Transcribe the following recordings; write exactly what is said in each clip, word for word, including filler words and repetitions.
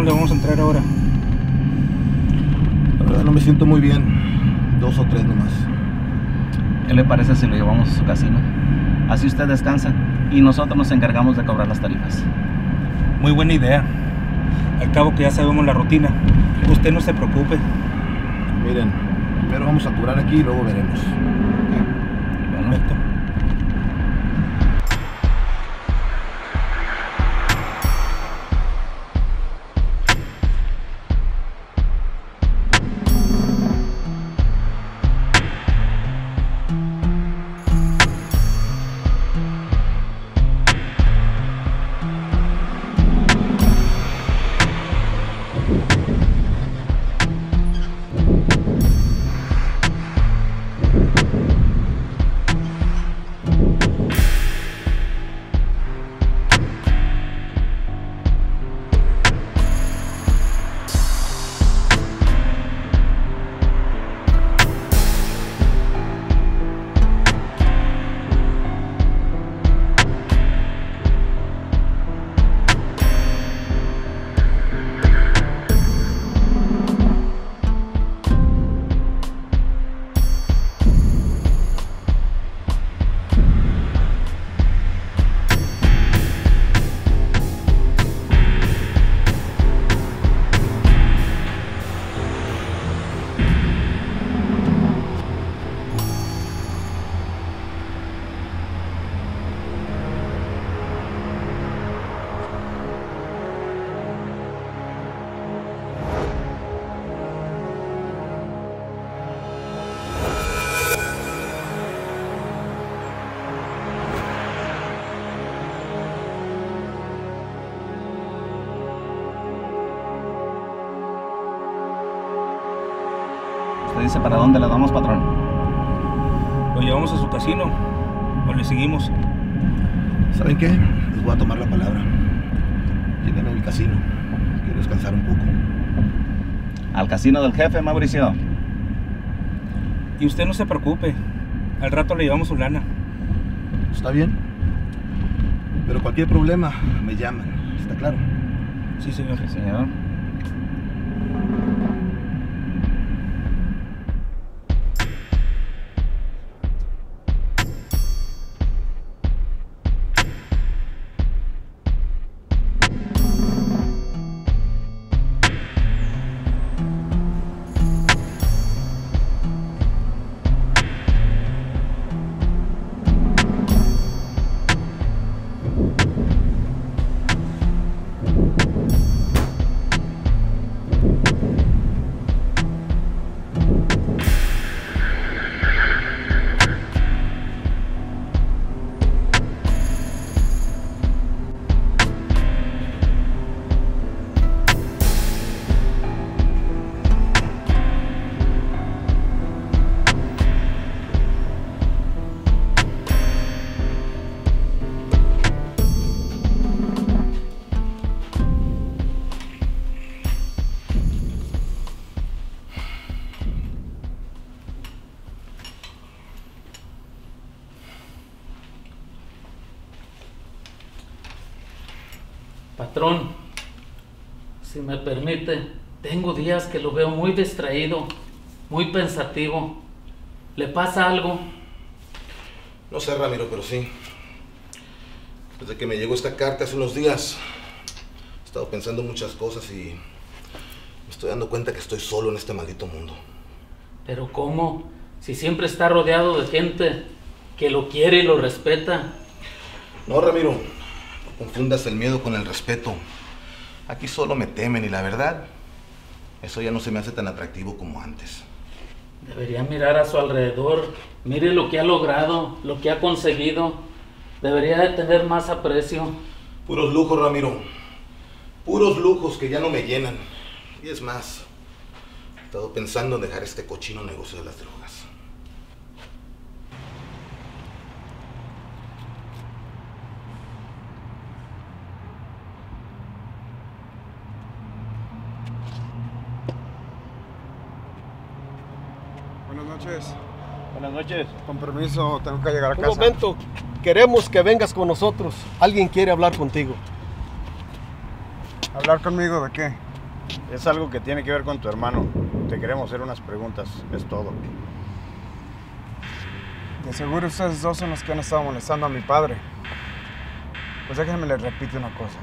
no le vamos a entrar ahora. La verdad no me siento muy bien. Dos o tres nomás. ¿Qué le parece si lo llevamos a su casino? Así usted descansa y nosotros nos encargamos de cobrar las tarifas. Muy buena idea. Al cabo que ya sabemos la rutina. Usted no se preocupe. Miren, primero vamos a curar aquí y luego veremos. Bueno, esto. Dice para dónde la damos, patrón. Lo llevamos a su casino o le seguimos. ¿Saben qué? Les voy a tomar la palabra. Llévenme a mi casino. Quiero descansar un poco. Al casino del jefe, Mauricio. Y usted no se preocupe. Al rato le llevamos su lana. Está bien. Pero cualquier problema me llaman. ¿Está claro? Sí, señor. Sí, señor. Patrón, si me permite, tengo días que lo veo muy distraído, muy pensativo. ¿Le pasa algo? No sé, Ramiro, pero sí. Desde que me llegó esta carta hace unos días, he estado pensando muchas cosas y me estoy dando cuenta que estoy solo en este maldito mundo. ¿Pero cómo? Si siempre está rodeado de gente que lo quiere y lo respeta. No, Ramiro. Confundas el miedo con el respeto. Aquí solo me temen y la verdad, eso ya no se me hace tan atractivo como antes. Debería mirar a su alrededor. Mire lo que ha logrado, lo que ha conseguido. Debería de tener más aprecio. Puros lujos, Ramiro. Puros lujos que ya no me llenan. Y es más, he estado pensando en dejar este cochino negocio de las drogas. Buenas noches. Con permiso, tengo que llegar a casa. Un momento, queremos que vengas con nosotros. Alguien quiere hablar contigo. ¿Hablar conmigo de qué? Es algo que tiene que ver con tu hermano. Te queremos hacer unas preguntas, es todo. De seguro ustedes dos son los que han estado molestando a mi padre. Pues déjenme les repito una cosa.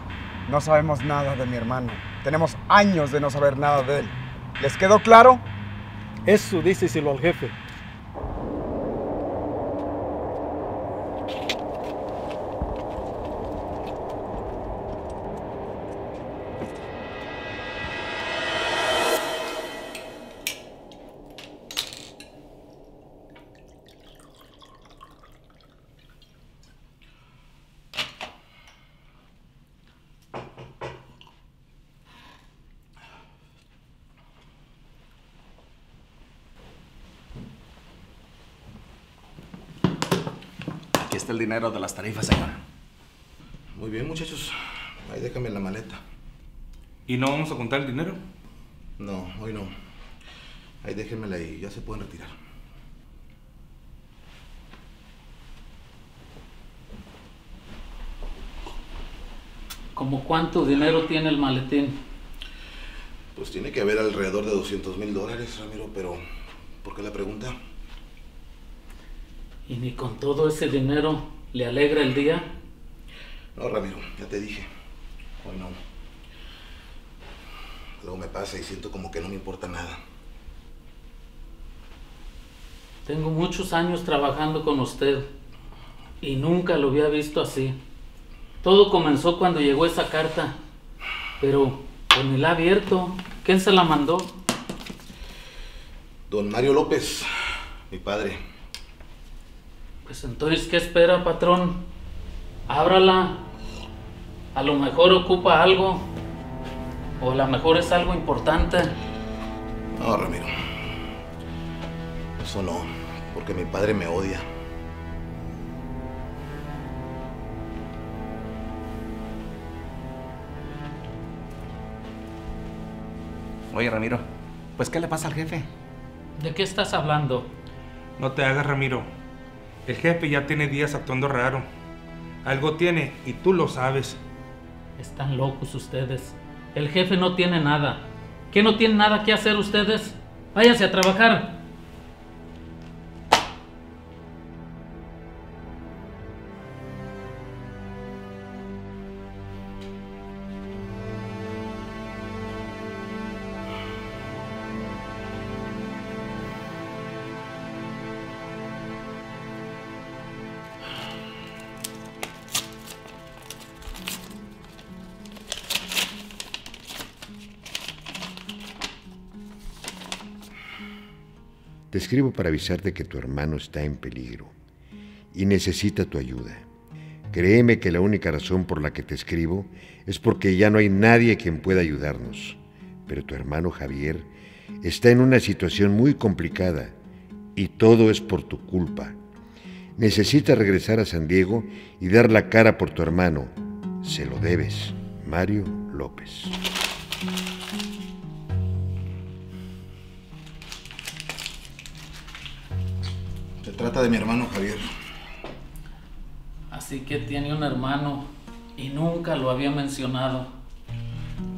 No sabemos nada de mi hermano. Tenemos años de no saber nada de él. ¿Les quedó claro? Eso díceselo al jefe. El dinero de las tarifas, señora. Muy bien, muchachos. Ahí déjame la maleta. ¿Y no vamos a contar el dinero? No, hoy no. Ahí déjenmela y ya se pueden retirar. ¿Cómo cuánto dinero tiene el maletín? Pues tiene que haber alrededor de doscientos mil dólares, Ramiro, pero ¿por qué la pregunta? ¿Y ni con todo ese dinero le alegra el día? No, Ramiro, ya te dije. Hoy no. Luego me pasa y siento como que no me importa nada. Tengo muchos años trabajando con usted y nunca lo había visto así. Todo comenzó cuando llegó esa carta, pero con el abierto. ¿Quién se la mandó? Don Mario López, mi padre. Pues entonces, ¿qué espera, patrón? Ábrala. A lo mejor ocupa algo. O a lo mejor es algo importante. No, Ramiro. Eso no, porque mi padre me odia. Oye, Ramiro, pues ¿qué le pasa al jefe? ¿De qué estás hablando? No te hagas, Ramiro. El jefe ya tiene días actuando raro. Algo tiene y tú lo sabes. Están locos ustedes. El jefe no tiene nada. ¿Qué no tienen nada que hacer ustedes? Váyanse a trabajar. Te escribo para avisarte que tu hermano está en peligro y necesita tu ayuda. Créeme que la única razón por la que te escribo es porque ya no hay nadie quien pueda ayudarnos. Pero tu hermano Javier está en una situación muy complicada y todo es por tu culpa. Necesitas regresar a San Diego y dar la cara por tu hermano. Se lo debes, Mario López. Trata de mi hermano Javier. Así que tiene un hermano y nunca lo había mencionado.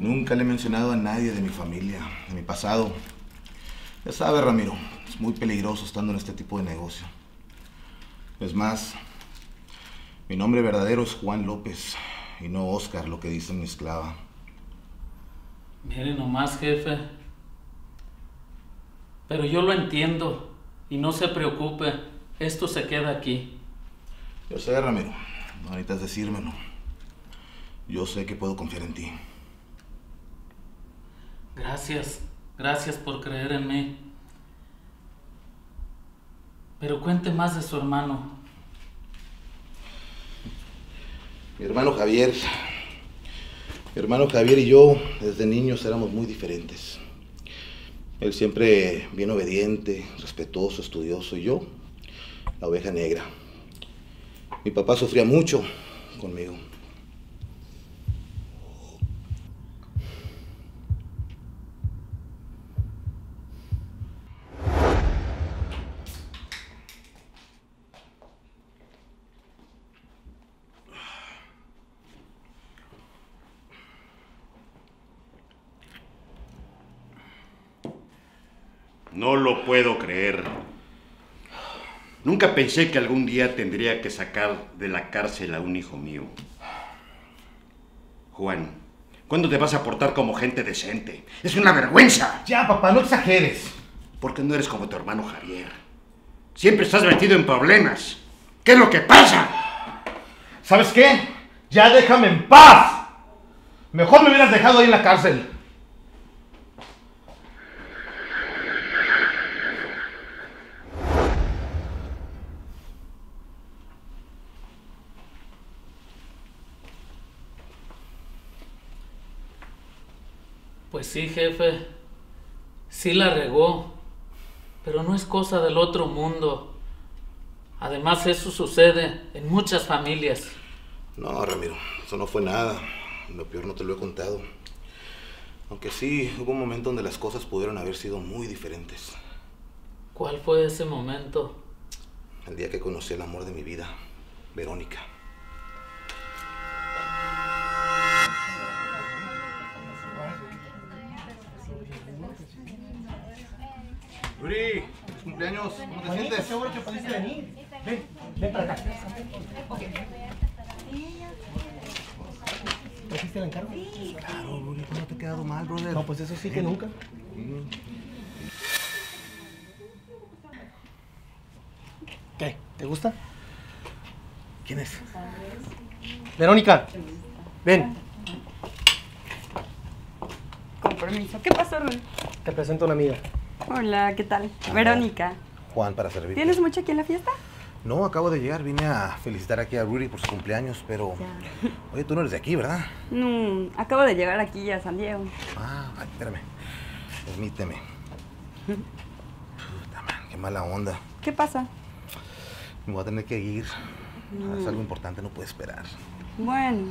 Nunca le he mencionado a nadie de mi familia, de mi pasado. Ya sabes, Ramiro, es muy peligroso estando en este tipo de negocio. Es más, mi nombre verdadero es Juan López y no Óscar, lo que dice mi esclava. Mire nomás, jefe. Pero yo lo entiendo. Y no se preocupe, esto se queda aquí. Yo sé, Ramiro, no necesitas decírmelo. Yo sé que puedo confiar en ti. Gracias, gracias por creer en mí. Pero cuente más de su hermano. Mi hermano Javier, mi hermano Javier y yo desde niños éramos muy diferentes. Él siempre bien obediente, respetuoso, estudioso, y yo, la oveja negra. Mi papá sufría mucho conmigo. No lo puedo creer. Nunca pensé que algún día tendría que sacar de la cárcel a un hijo mío. Juan, ¿cuándo te vas a portar como gente decente? ¡Es una vergüenza! Ya, papá, no exageres. ¿Por qué no eres como tu hermano Javier? Siempre estás metido en problemas. ¿Qué es lo que pasa? ¿Sabes qué? ¡Ya déjame en paz! Mejor me hubieras dejado ahí en la cárcel. Pues sí, jefe, sí la regó, pero no es cosa del otro mundo. Además, eso sucede en muchas familias. No, Ramiro, eso no fue nada. Lo peor no te lo he contado. Aunque sí, hubo un momento donde las cosas pudieron haber sido muy diferentes. ¿Cuál fue ese momento? El día que conocí el amor de mi vida, Verónica. Rudy, es cumpleaños. ¿Cómo te sientes? Seguro que pudiste venir. Ven, ven para acá. Ok. ¿Trajiste el encargo? Sí. Claro, Rudy, no te ha quedado mal, brother. No, pues eso sí que nunca. ¿Qué? ¿Te gusta? ¿Quién es? Verónica, ven. Con permiso. ¿Qué pasó, Rudy? Te presento a una amiga. Hola, ¿qué tal? Ah, Verónica. Juan, para servirte. ¿Tienes mucho aquí en la fiesta? No, acabo de llegar. Vine a felicitar aquí a Rudy por su cumpleaños, pero... Ya. Oye, tú no eres de aquí, ¿verdad? No, acabo de llegar aquí a San Diego. Ah, ay, espérame. Permíteme. Puta man, qué mala onda. ¿Qué pasa? Me voy a tener que ir. Mm. Es algo importante, no puedo esperar. Bueno,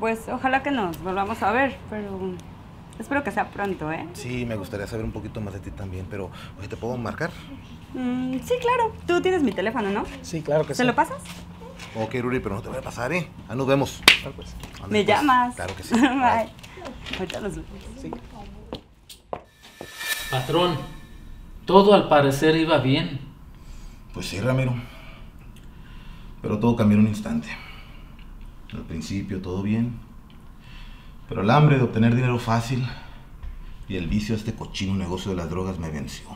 pues ojalá que nos volvamos a ver, pero... Espero que sea pronto, ¿eh? Sí, me gustaría saber un poquito más de ti también, pero... Oye, ¿te puedo marcar? Mm, sí, claro. Tú tienes mi teléfono, ¿no? Sí, claro que ¿Te sí. ¿Te lo pasas? Ok, Ruri, pero no te voy a pasar, ¿eh? Ah, nos vemos. Claro, pues. ¿Me después? Llamas? Claro que sí. Bye. Ahorita los vemos. Sí. Patrón, todo al parecer iba bien. Pues sí, Ramiro. Pero todo cambió en un instante. Al principio todo bien. Pero el hambre de obtener dinero fácil y el vicio a este cochino negocio de las drogas me venció.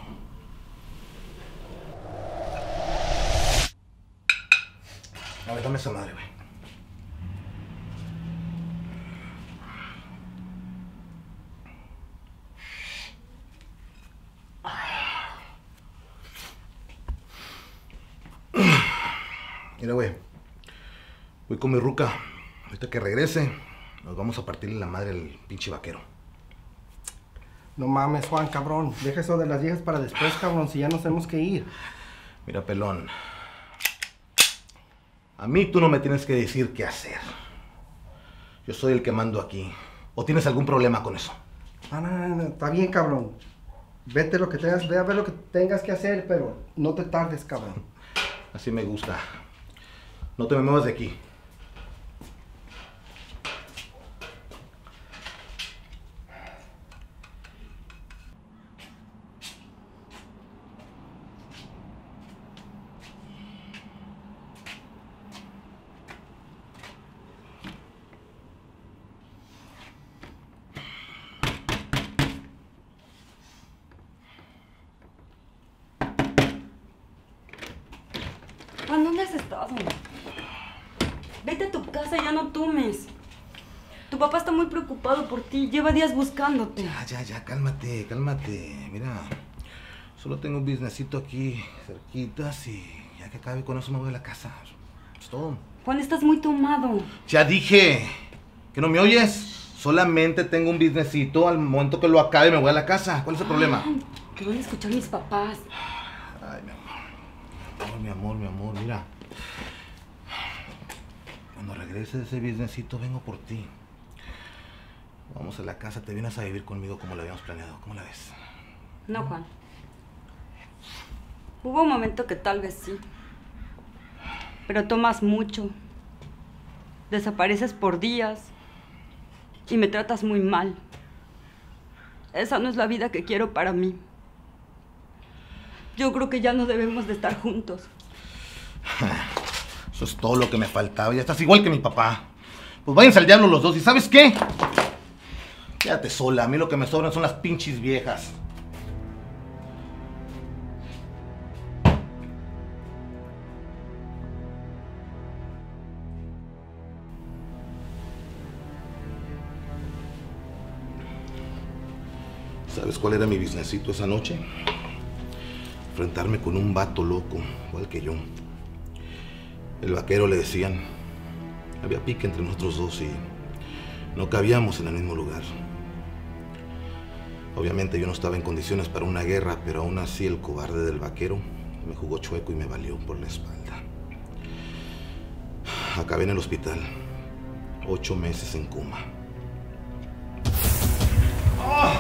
A ver, dame esa madre, güey. Mira, güey. Voy con mi ruca. Ahorita que regrese... Nos vamos a partirle la madre al pinche vaquero. No mames, Juan, cabrón. Deja eso de las viejas para después, cabrón, si ya nos tenemos que ir. Mira, pelón. A mí tú no me tienes que decir qué hacer. Yo soy el que mando aquí. ¿O tienes algún problema con eso? No, no, no, no. Está bien, cabrón. Vete lo que tengas, ve a ver lo que tengas que hacer, pero no te tardes, cabrón. Así me gusta. No te me muevas de aquí. Juan, ¿dónde has estado? Vete a tu casa, ya no tomes. Tu papá está muy preocupado por ti, lleva días buscándote. Ya, ya, ya, cálmate, cálmate. Mira, solo tengo un businessito aquí, cerquitas, y ya que acabe con eso me voy a la casa. Es todo. Juan, estás muy tomado. Ya dije, ¿que no me oyes? Solamente tengo un businessito, al momento que lo acabe me voy a la casa. ¿Cuál es el Ay, problema? Que van a escuchar mis papás. Ay, mi amor. Oh, mi amor, mi amor, mira. Cuando regreses de ese businessito, vengo por ti. Vamos a la casa, te vienes a vivir conmigo como lo habíamos planeado. ¿Cómo la ves? No, Juan. Hubo un momento que tal vez sí. Pero tomas mucho. Desapareces por días. Y me tratas muy mal. Esa no es la vida que quiero para mí. Yo creo que ya no debemos de estar juntos. Eso es todo lo que me faltaba. Ya estás igual que mi papá. Pues váyanse al diablo los dos. ¿Y sabes qué? Quédate sola. A mí lo que me sobran son las pinches viejas. ¿Sabes cuál era mi businessito esa noche? Enfrentarme con un vato loco, igual que yo. El vaquero le decían. Había pique entre nosotros dos y no cabíamos en el mismo lugar. Obviamente yo no estaba en condiciones para una guerra, pero aún así el cobarde del vaquero me jugó chueco y me valió por la espalda. Acabé en el hospital, ocho meses en coma. ¡Oh!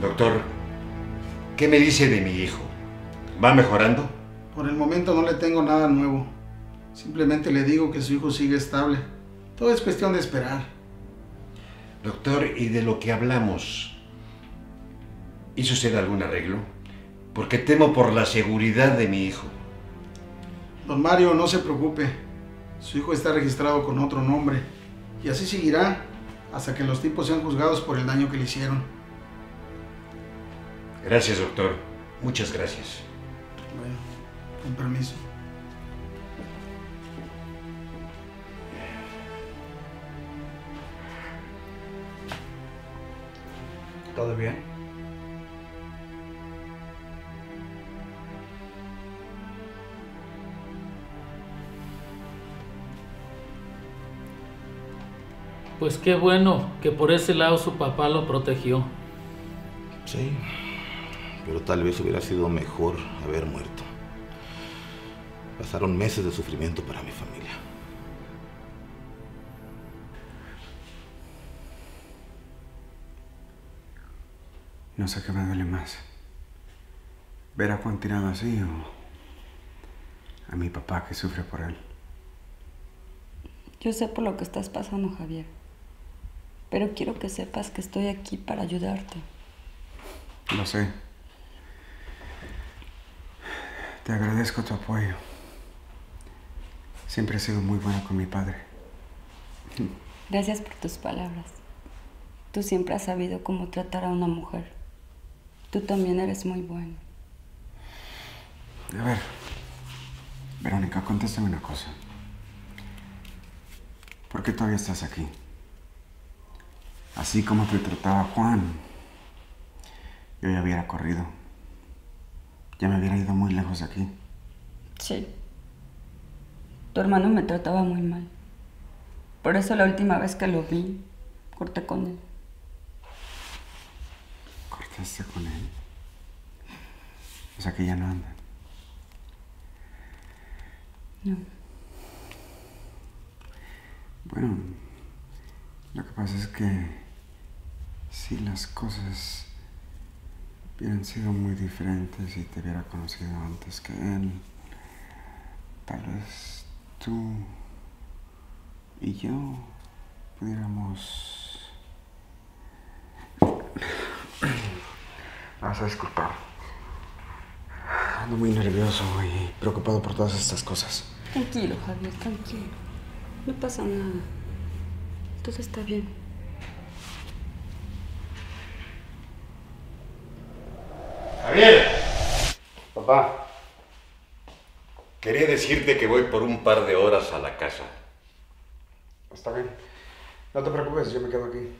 Doctor, ¿qué me dice de mi hijo? ¿Va mejorando? Por el momento no le tengo nada nuevo. Simplemente le digo que su hijo sigue estable. Todo es cuestión de esperar. Doctor, ¿y de lo que hablamos? ¿Hizo usted algún arreglo? Porque temo por la seguridad de mi hijo. Don Mario, no se preocupe. Su hijo está registrado con otro nombre. Y así seguirá hasta que los tipos sean juzgados por el daño que le hicieron. Gracias, doctor. Muchas gracias. Bueno, con permiso. ¿Todo bien? Pues qué bueno que por ese lado su papá lo protegió. Sí. Pero tal vez hubiera sido mejor haber muerto. Pasaron meses de sufrimiento para mi familia. No sé qué me duele más. Ver a Juan tirado así o a mi papá que sufre por él. Yo sé por lo que estás pasando, Javier. Pero quiero que sepas que estoy aquí para ayudarte. Lo sé. Te agradezco tu apoyo. Siempre he sido muy buena con mi padre. Gracias por tus palabras. Tú siempre has sabido cómo tratar a una mujer. Tú también eres muy bueno. A ver, Verónica, contéstame una cosa. ¿Por qué todavía estás aquí? Así como te trataba Juan, yo ya hubiera corrido. Ya me hubiera ido muy lejos de aquí. Sí. Tu hermano me trataba muy mal. Por eso la última vez que lo vi, corté con él. ¿Cortaste con él? O sea que ya no andan. No. Bueno, lo que pasa es que si las cosas hubieran sido muy diferentes si te hubiera conocido antes que él. Tal vez tú y yo pudiéramos... Vas a disculpar. Ando muy nervioso y preocupado por todas estas cosas. Tranquilo, Javier, tranquilo. No pasa nada. Todo está bien. Javier. Papá. Quería decirte que voy por un par de horas a la casa. Está bien. No te preocupes, yo me quedo aquí.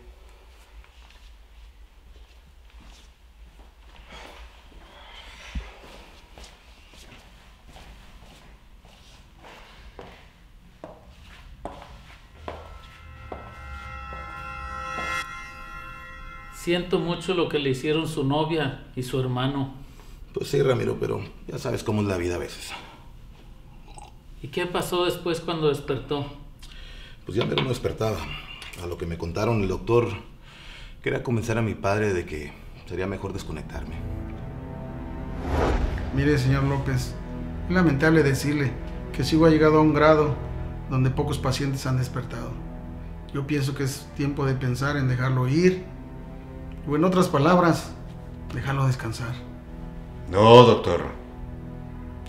Siento mucho lo que le hicieron su novia y su hermano. Pues sí, Ramiro, pero ya sabes cómo es la vida a veces. ¿Y qué pasó después cuando despertó? Pues ya mero no despertaba. A lo que me contaron el doctor, quería convencer a mi padre de que sería mejor desconectarme. Mire, señor López, es lamentable decirle que sigo llegado a un grado donde pocos pacientes han despertado. Yo pienso que es tiempo de pensar en dejarlo ir, o en otras palabras, dejarlo descansar. No, doctor.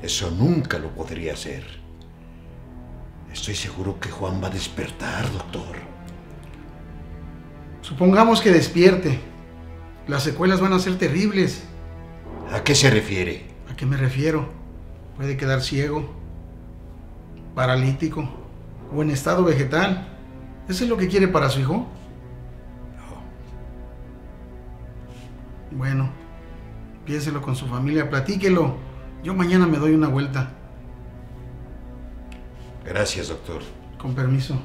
Eso nunca lo podría hacer. Estoy seguro que Juan va a despertar, doctor. Supongamos que despierte. Las secuelas van a ser terribles. ¿A qué se refiere? ¿A qué me refiero? Puede quedar ciego, paralítico o en estado vegetal. ¿Eso es lo que quiere para su hijo? No. Bueno, piénselo con su familia, platíquelo. Yo mañana me doy una vuelta. Gracias, doctor. Con permiso.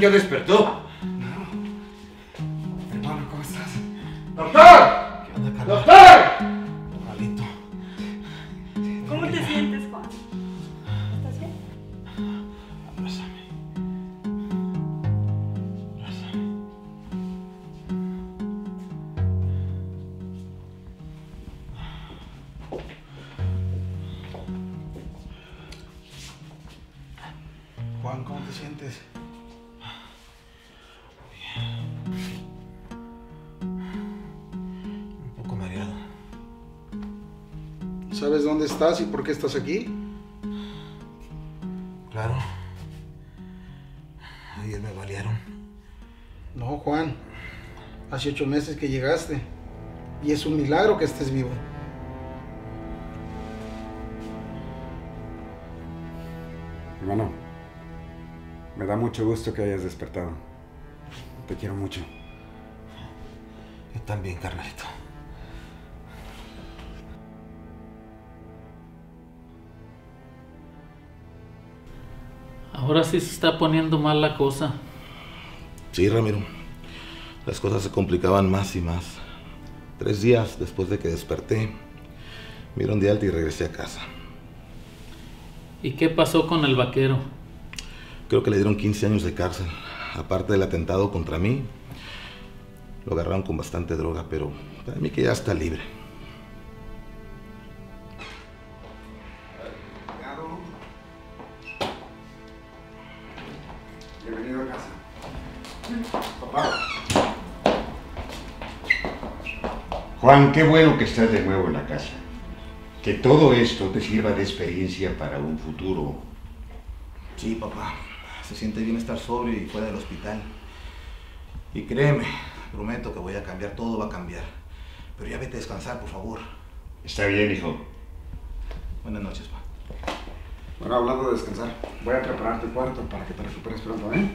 ¿Ya despertó? No. Hermano, ¿cómo estás? ¡Doctor! ¿Qué onda, Carlos? ¡Doctor! Malito. ¿Cómo te sientes, Juan? ¿Estás bien? Abrázame. Abrázame. Juan, ¿cómo te sientes? ¿Sabes dónde estás y por qué estás aquí? Claro. Ayer me balearon. No, Juan. Hace ocho meses que llegaste. Y es un milagro que estés vivo. Hermano, me da mucho gusto que hayas despertado. Te quiero mucho. Yo también, carnalito. Ahora sí se está poniendo mal la cosa. Sí, Ramiro. Las cosas se complicaban más y más. Tres días después de que desperté, me dieron de alta y regresé a casa. ¿Y qué pasó con el vaquero? Creo que le dieron quince años de cárcel. Aparte del atentado contra mí, lo agarraron con bastante droga, pero para mí que ya está libre. Juan, qué bueno que estás de nuevo en la casa. Que todo esto te sirva de experiencia para un futuro. Sí, papá. Se siente bien estar sobrio y fuera del hospital. Y créeme, prometo que voy a cambiar, todo va a cambiar. Pero ya vete a descansar, por favor. Está bien, hijo. Buenas noches, papá. Bueno, hablando de descansar, voy a preparar tu cuarto para que te recuperes pronto, ¿eh?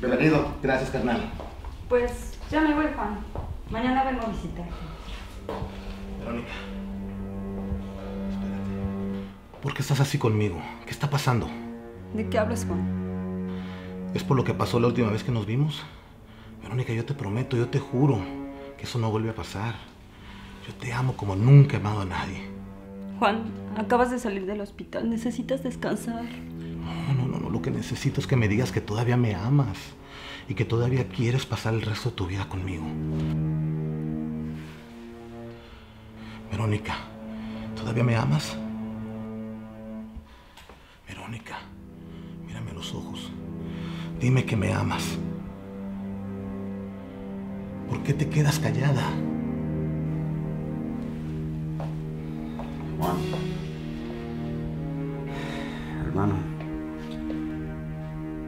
Bienvenido. Gracias, carnal. Pues ya me voy, Juan. Mañana vengo a visitarte. Verónica, espérate. ¿Por qué estás así conmigo? ¿Qué está pasando? ¿De qué hablas, Juan? ¿Es por lo que pasó la última vez que nos vimos? Verónica, yo te prometo, yo te juro que eso no vuelve a pasar. Yo te amo como nunca he amado a nadie. Juan, acabas de salir del hospital, necesitas descansar. No, no, no, no. Lo que necesito es que me digas que todavía me amas y que todavía quieres pasar el resto de tu vida conmigo. Verónica, ¿todavía me amas? Verónica, mírame a los ojos. Dime que me amas. ¿Por qué te quedas callada? Juan. Hermano,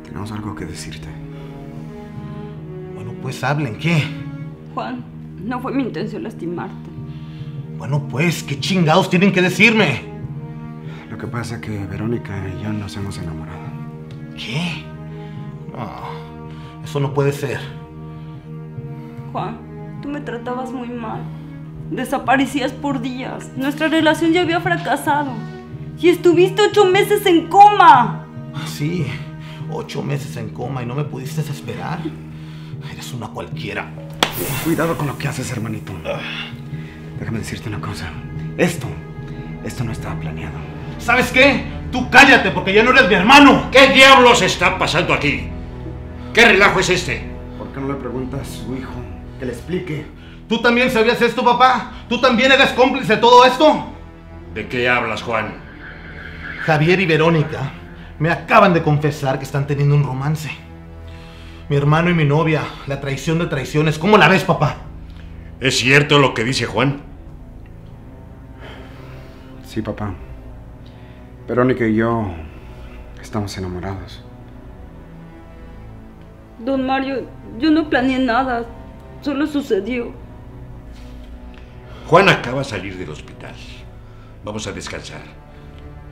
tenemos algo que decirte. Bueno, pues hablen, ¿qué? Juan, no fue mi intención lastimarte. Bueno, pues, ¿qué chingados tienen que decirme? Lo que pasa es que Verónica y yo nos hemos enamorado. ¿Qué? No, eso no puede ser. Juan, tú me tratabas muy mal. Desaparecías por días. Nuestra relación ya había fracasado. ¡Y estuviste ocho meses en coma! Sí, ocho meses en coma y no me pudiste esperar. Eres una cualquiera. Cuidado con lo que haces, hermanito. Déjame decirte una cosa. Esto, esto no estaba planeado. ¿Sabes qué? Tú cállate porque ya no eres mi hermano. ¿Qué diablos está pasando aquí? ¿Qué relajo es este? ¿Por qué no le preguntas a su hijo que le explique? ¿Tú también sabías esto, papá? ¿Tú también eres cómplice de todo esto? ¿De qué hablas, Juan? Javier y Verónica me acaban de confesar que están teniendo un romance. Mi hermano y mi novia, la traición de traiciones. ¿Cómo la ves, papá? ¿Es cierto lo que dice Juan? Sí, papá. Verónica y yo estamos enamorados. Don Mario, yo no planeé nada. Solo sucedió. Juan acaba de salir del hospital. Vamos a descansar.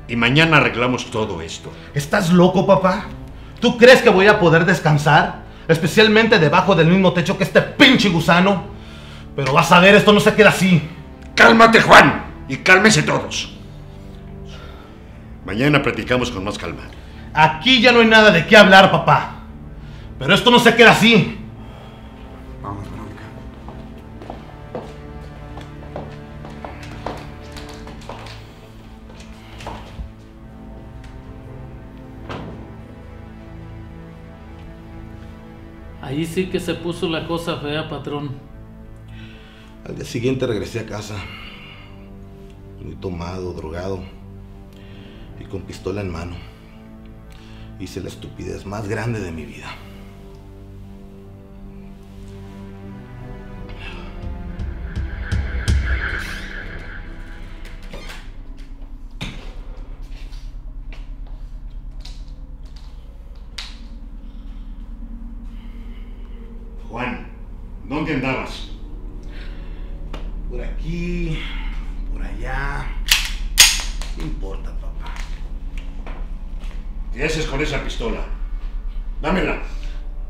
Y mañana arreglamos todo esto. ¿Estás loco, papá? ¿Tú crees que voy a poder descansar? Especialmente debajo del mismo techo que este pinche gusano. Pero vas a ver, esto no se queda así. Cálmate, Juan. Y cálmense todos. Mañana platicamos con más calma. Aquí ya no hay nada de qué hablar, papá. Pero esto no se queda así. Vamos, Verónica. Ahí sí que se puso la cosa fea, patrón. Al día siguiente regresé a casa, muy tomado, drogado y con pistola en mano. Hice la estupidez más grande de mi vida. ¿Dónde andabas? Por aquí, por allá. No importa, papá. ¿Qué haces con esa pistola? ¡Dámela!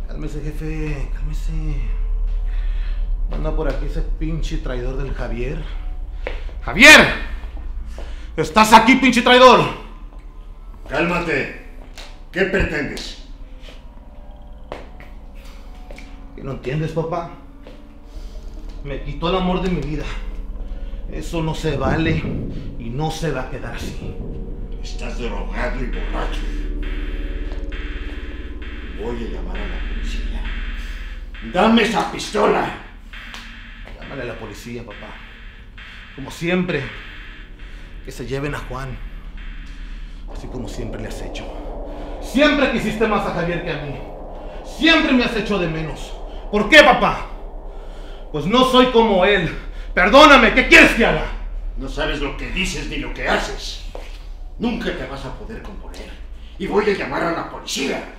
Cálmese, jefe, cálmese. Anda por aquí ese pinche traidor del Javier. ¡Javier! ¡Estás aquí, pinche traidor! Cálmate. ¿Qué pretendes? ¿Qué no entiendes, papá? Me quitó el amor de mi vida. Eso no se vale y no se va a quedar así. Estás drogado y borracho. Voy a llamar a la policía. ¡Dame esa pistola! Llámale a la policía, papá. Como siempre, que se lleven a Juan. Así como siempre le has hecho. Siempre quisiste más a Javier que a mí. Siempre me has hecho de menos. ¿Por qué, papá? Pues no soy como él. Perdóname, ¿qué quieres que haga? No sabes lo que dices ni lo que haces. Nunca te vas a poder componer. Y voy a llamar a la policía.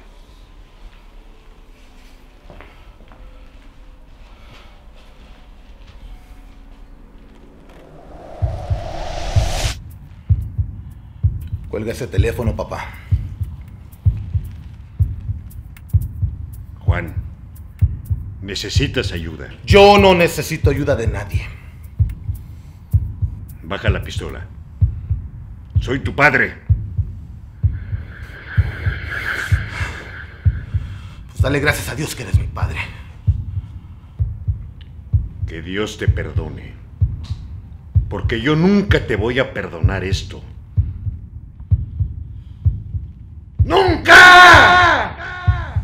Cuelga ese teléfono, papá. Juan, necesitas ayuda. Yo no necesito ayuda de nadie. Baja la pistola. Soy tu padre. Pues dale gracias a Dios que eres mi padre. Que Dios te perdone. Porque yo nunca te voy a perdonar esto. ¡Nunca!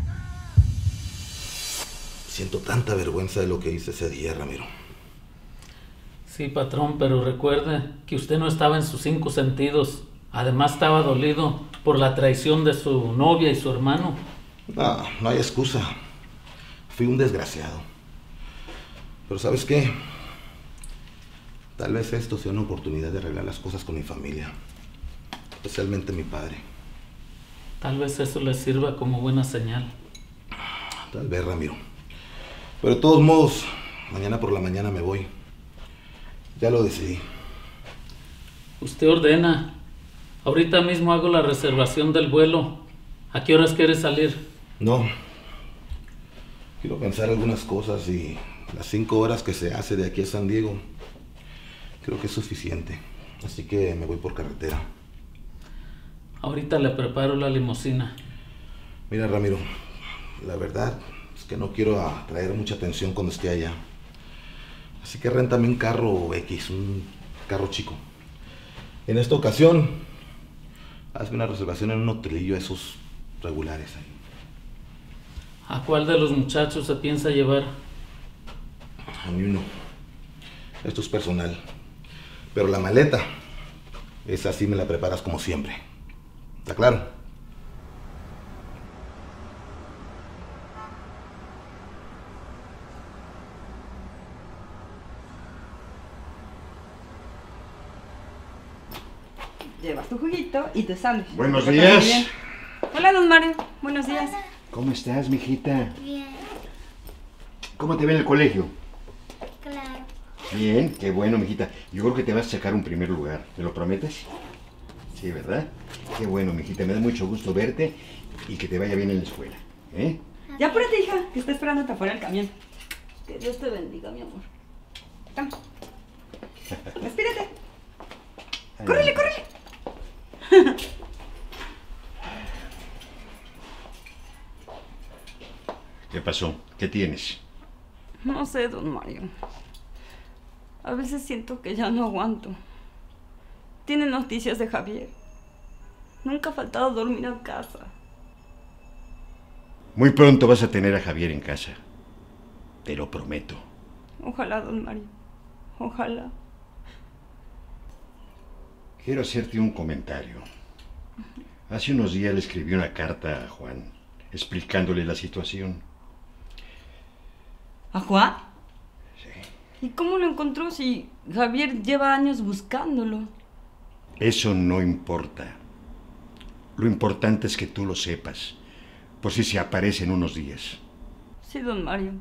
Siento tanta vergüenza de lo que hice ese día, Ramiro. Sí, patrón, pero recuerde que usted no estaba en sus cinco sentidos. Además, estaba dolido por la traición de su novia y su hermano. No, no hay excusa. Fui un desgraciado. Pero ¿sabes qué? Tal vez esto sea una oportunidad de arreglar las cosas con mi familia. Especialmente mi padre. Tal vez eso le sirva como buena señal. Tal vez, Ramiro. Pero de todos modos, Mañana por la mañana me voy. Ya lo decidí. Usted ordena. Ahorita mismo hago la reservación del vuelo. ¿A qué horas quiere salir? No. Quiero pensar algunas cosas y las cinco horas que se hace de aquí a San Diego creo que es suficiente. Así que me voy por carretera. Ahorita le preparo la limusina. Mira, Ramiro, la verdad es que no quiero atraer mucha atención cuando esté allá. Así que réntame un carro X, un carro chico. En esta ocasión, hazme una reservación en un hotelillo, esos regulares ahí. ¿A cuál de los muchachos se piensa llevar? A mí uno. Esto es personal. Pero la maleta, esa sí me la preparas como siempre. ¿Está claro? Llevas tu juguito y tu sándwich. Buenos días. Hola, don Mario. Buenos días. Hola. ¿Cómo estás, mijita? Bien. ¿Cómo te ve en el colegio? Claro. Bien, qué bueno, mijita. Yo creo que te vas a sacar un primer lugar. ¿Te lo prometes? Sí, ¿verdad? Qué bueno, mijita. Me da mucho gusto verte y que te vaya bien en la escuela. ¿Eh? Ya apúrate, hija, que está esperándote afuera el camión. Que Dios te bendiga, mi amor. Toma. Respírate. Córrele, córrele. ¿Qué pasó? ¿Qué tienes? No sé, don Mario. A veces siento que ya no aguanto. Tiene noticias de Javier. Nunca ha faltado dormir en casa. Muy pronto vas a tener a Javier en casa. Te lo prometo. Ojalá, don Mario. Ojalá. Quiero hacerte un comentario. Hace unos días le escribí una carta a Juan, explicándole la situación. ¿A Juan? Sí. ¿Y cómo lo encontró si Javier lleva años buscándolo? Eso no importa. Lo importante es que tú lo sepas, por si se aparece en unos días. Sí, don Mario,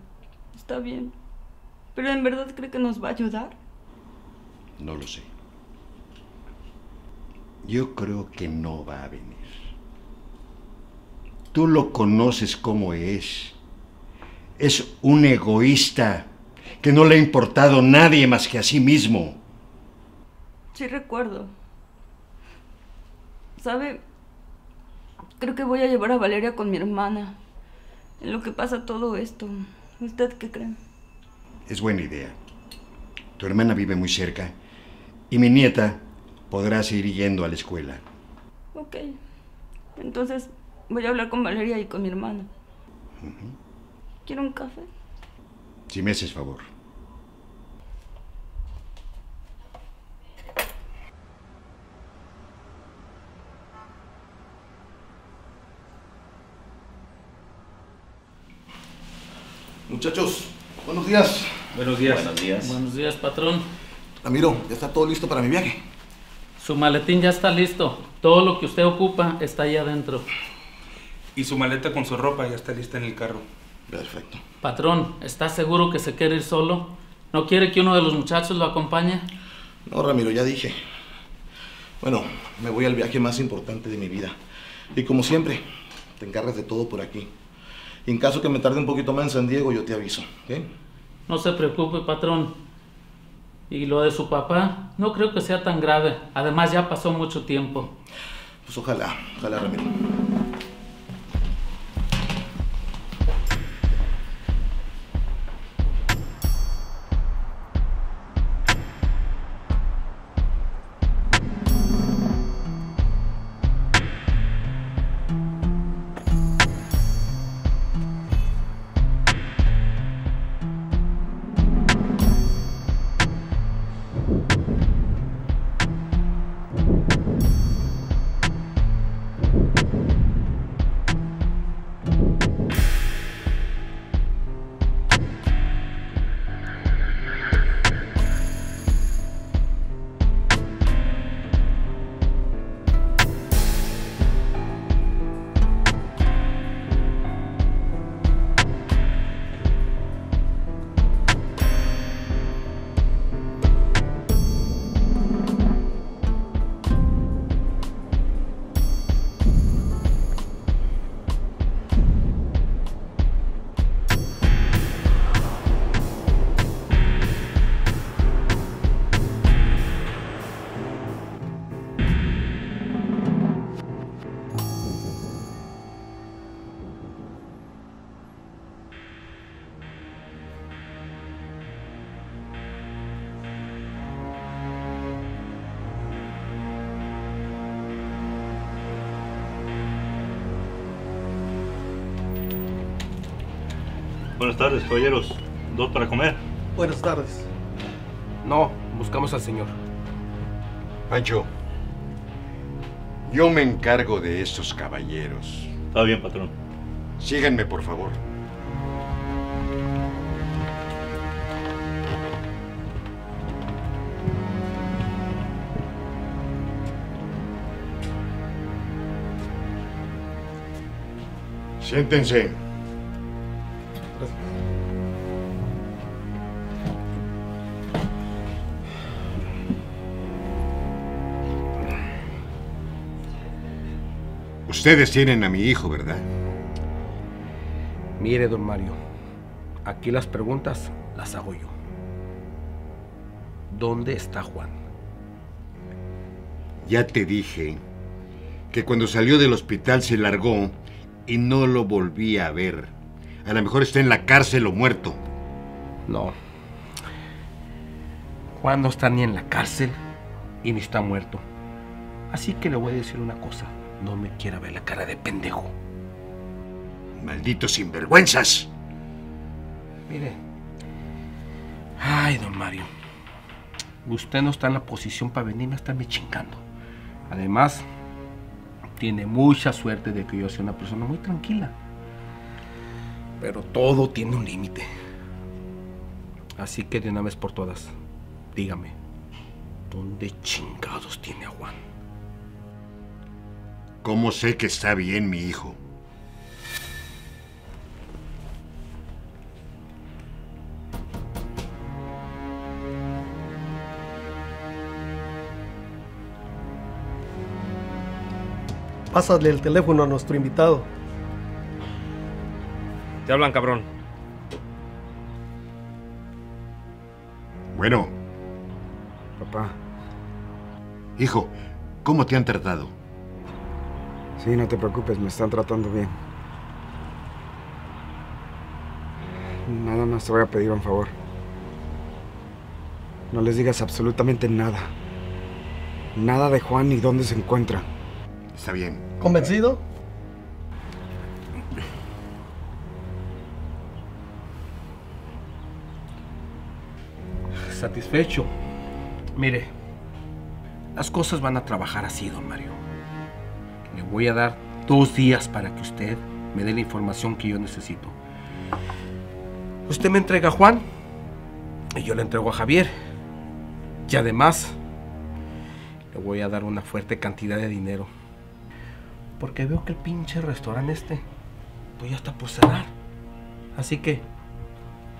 está bien. ¿Pero en verdad cree que nos va a ayudar? No lo sé. Yo creo que no va a venir. Tú lo conoces como es. Es un egoísta que no le ha importado a nadie más que a sí mismo. Sí, recuerdo. ¿Sabe? Creo que voy a llevar a Valeria con mi hermana. En lo que pasa todo esto. ¿Usted qué cree? Es buena idea. Tu hermana vive muy cerca y mi nieta podrá seguir yendo a la escuela. Ok. Entonces voy a hablar con Valeria y con mi hermana. Uh-huh. ¿Quiero un café? Si me haces favor. Muchachos, buenos días. Buenos días. Buenos días. Buenos días, patrón. Ramiro, ya está todo listo para mi viaje. Su maletín ya está listo. Todo lo que usted ocupa está ahí adentro. Y su maleta con su ropa ya está lista en el carro. Perfecto. Patrón, ¿estás seguro que se quiere ir solo? ¿No quiere que uno de los muchachos lo acompañe? No, Ramiro, ya dije. Bueno, me voy al viaje más importante de mi vida. Y como siempre, te encargas de todo por aquí. Y en caso que me tarde un poquito más en San Diego, yo te aviso, ¿ok? No se preocupe, patrón. Y lo de su papá, no creo que sea tan grave. Además, ya pasó mucho tiempo. Pues ojalá, ojalá, Ramiro. Buenas tardes, caballeros. ¿Dos para comer? Buenas tardes. No, buscamos al señor. Pancho, yo me encargo de estos caballeros. Está bien, patrón. Síganme, por favor. Siéntense. Gracias. Ustedes tienen a mi hijo, ¿verdad? Mire, don Mario, aquí las preguntas las hago yo. ¿Dónde está Juan? Ya te dije que cuando salió del hospital se largó y no lo volví a ver. A lo mejor está en la cárcel o muerto. No. Juan no está ni en la cárcel y ni está muerto. Así que le voy a decir una cosa. No me quiera ver la cara de pendejo. ¡Malditos sinvergüenzas! Mire. Ay, don Mario. Usted no está en la posición para venirme a estarme chingando. Además, tiene mucha suerte de que yo sea una persona muy tranquila. Pero todo tiene un límite. Así que de una vez por todas, dígame, ¿dónde chingados tiene a Juan? ¿Cómo sé que está bien mi hijo? Pásale el teléfono a nuestro invitado. Te hablan, cabrón. Bueno. Papá. Hijo, ¿cómo te han tratado? Sí, no te preocupes, me están tratando bien. Nada más te voy a pedir un favor. No les digas absolutamente nada. Nada de Juan ni dónde se encuentra. Está bien. ¿Convencido? Satisfecho. Mire, las cosas van a trabajar así, don Mario. Le voy a dar dos días para que usted me dé la información que yo necesito. Usted me entrega a Juan y yo le entrego a Javier. Y además, le voy a dar una fuerte cantidad de dinero. Porque veo que el pinche restaurante este, pues ya está por cerrar. Así que,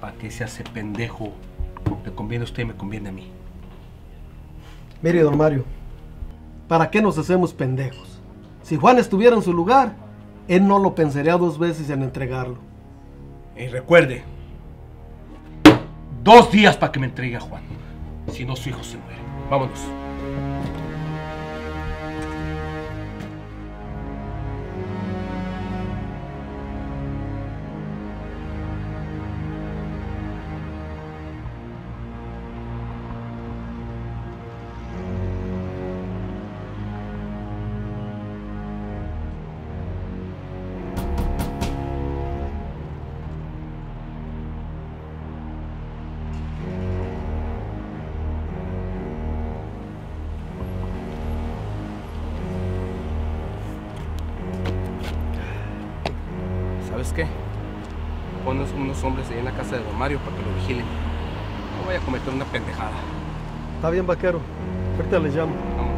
para que se hace pendejo, le conviene a usted y me conviene a mí. Mire, don Mario, ¿para qué nos hacemos pendejos? Si Juan estuviera en su lugar, él no lo pensaría dos veces en entregarlo. Y recuerde, dos días para que me entregue a Juan. Si no, su hijo se muere. Vámonos. Hombres ahí en la casa de don Mario para que lo vigilen. No voy a cometer una pendejada. Está bien, vaquero. Ahorita les llamo. Vámonos.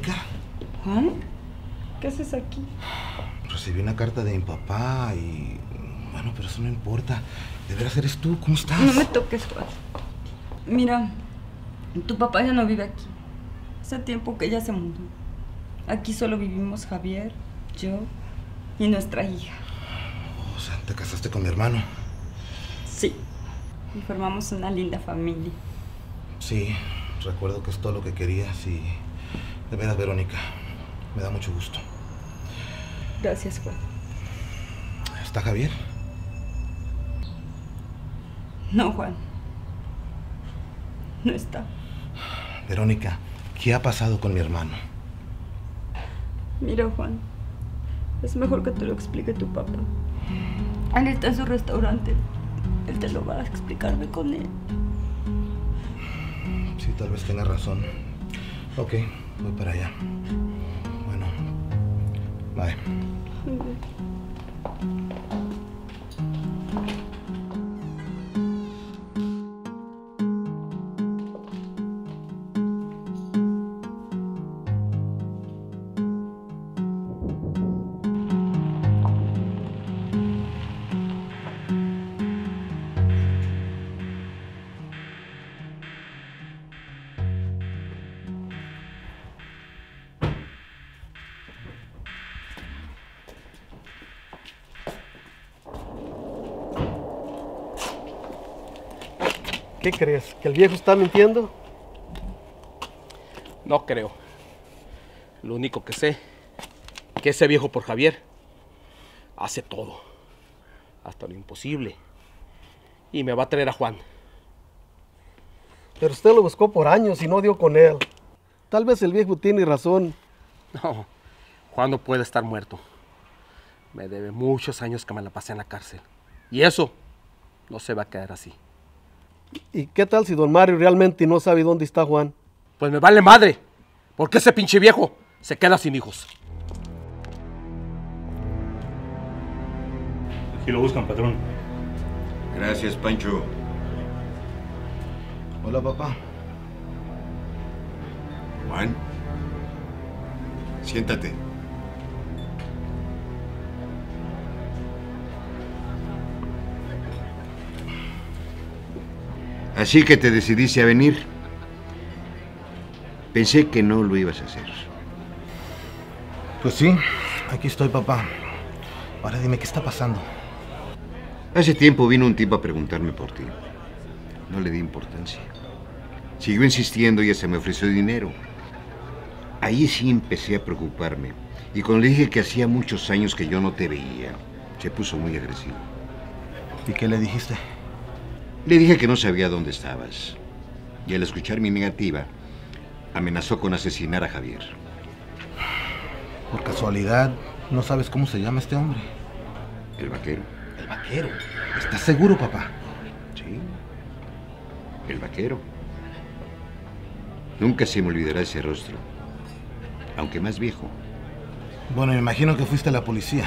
Verónica. Juan, ¿qué haces aquí? Recibí una carta de mi papá y... Bueno, pero eso no importa. De veras eres tú, ¿cómo estás? No me toques, Juan. Mira, tu papá ya no vive aquí. Hace tiempo que ya se mudó. Aquí solo vivimos Javier, yo y nuestra hija. O sea, ¿te casaste con mi hermano? Sí, y formamos una linda familia. Sí, recuerdo que es todo lo que querías y... De veras, Verónica, me da mucho gusto. Gracias, Juan. ¿Está Javier? No, Juan. No está. Verónica, ¿qué ha pasado con mi hermano? Mira, Juan, es mejor que te lo explique tu papá. Él está en su restaurante. Él te lo va a explicarme con él. Sí, tal vez tenga razón. Ok, voy para allá. Bueno, bye. ¿Qué crees? ¿Que el viejo está mintiendo? No creo. Lo único que sé es que ese viejo por Javier hace todo, hasta lo imposible, y me va a traer a Juan. Pero usted lo buscó por años y no dio con él. Tal vez el viejo tiene razón. No, Juan no puede estar muerto. Me debe muchos años que me la pasé en la cárcel, y eso no se va a quedar así. ¿Y qué tal si don Mario realmente no sabe dónde está Juan? Pues me vale madre, porque ese pinche viejo se queda sin hijos. Aquí lo buscan, patrón. Gracias, Pancho. Hola, papá. Juan, siéntate. Así que te decidiste a venir. Pensé que no lo ibas a hacer. Pues sí, aquí estoy, papá. Ahora dime, ¿qué está pasando? Hace tiempo vino un tipo a preguntarme por ti. No le di importancia. Siguió insistiendo y hasta me ofreció dinero. Ahí sí empecé a preocuparme. Y cuando le dije que hacía muchos años que yo no te veía, se puso muy agresivo. ¿Y qué le dijiste? Le dije que no sabía dónde estabas. Y al escuchar mi negativa, amenazó con asesinar a Javier. Por casualidad, ¿no sabes cómo se llama este hombre? El vaquero. ¿El vaquero? ¿Estás seguro, papá? Sí. El vaquero. Nunca se me olvidará ese rostro. Aunque más viejo. Bueno, me imagino que fuiste a la policía.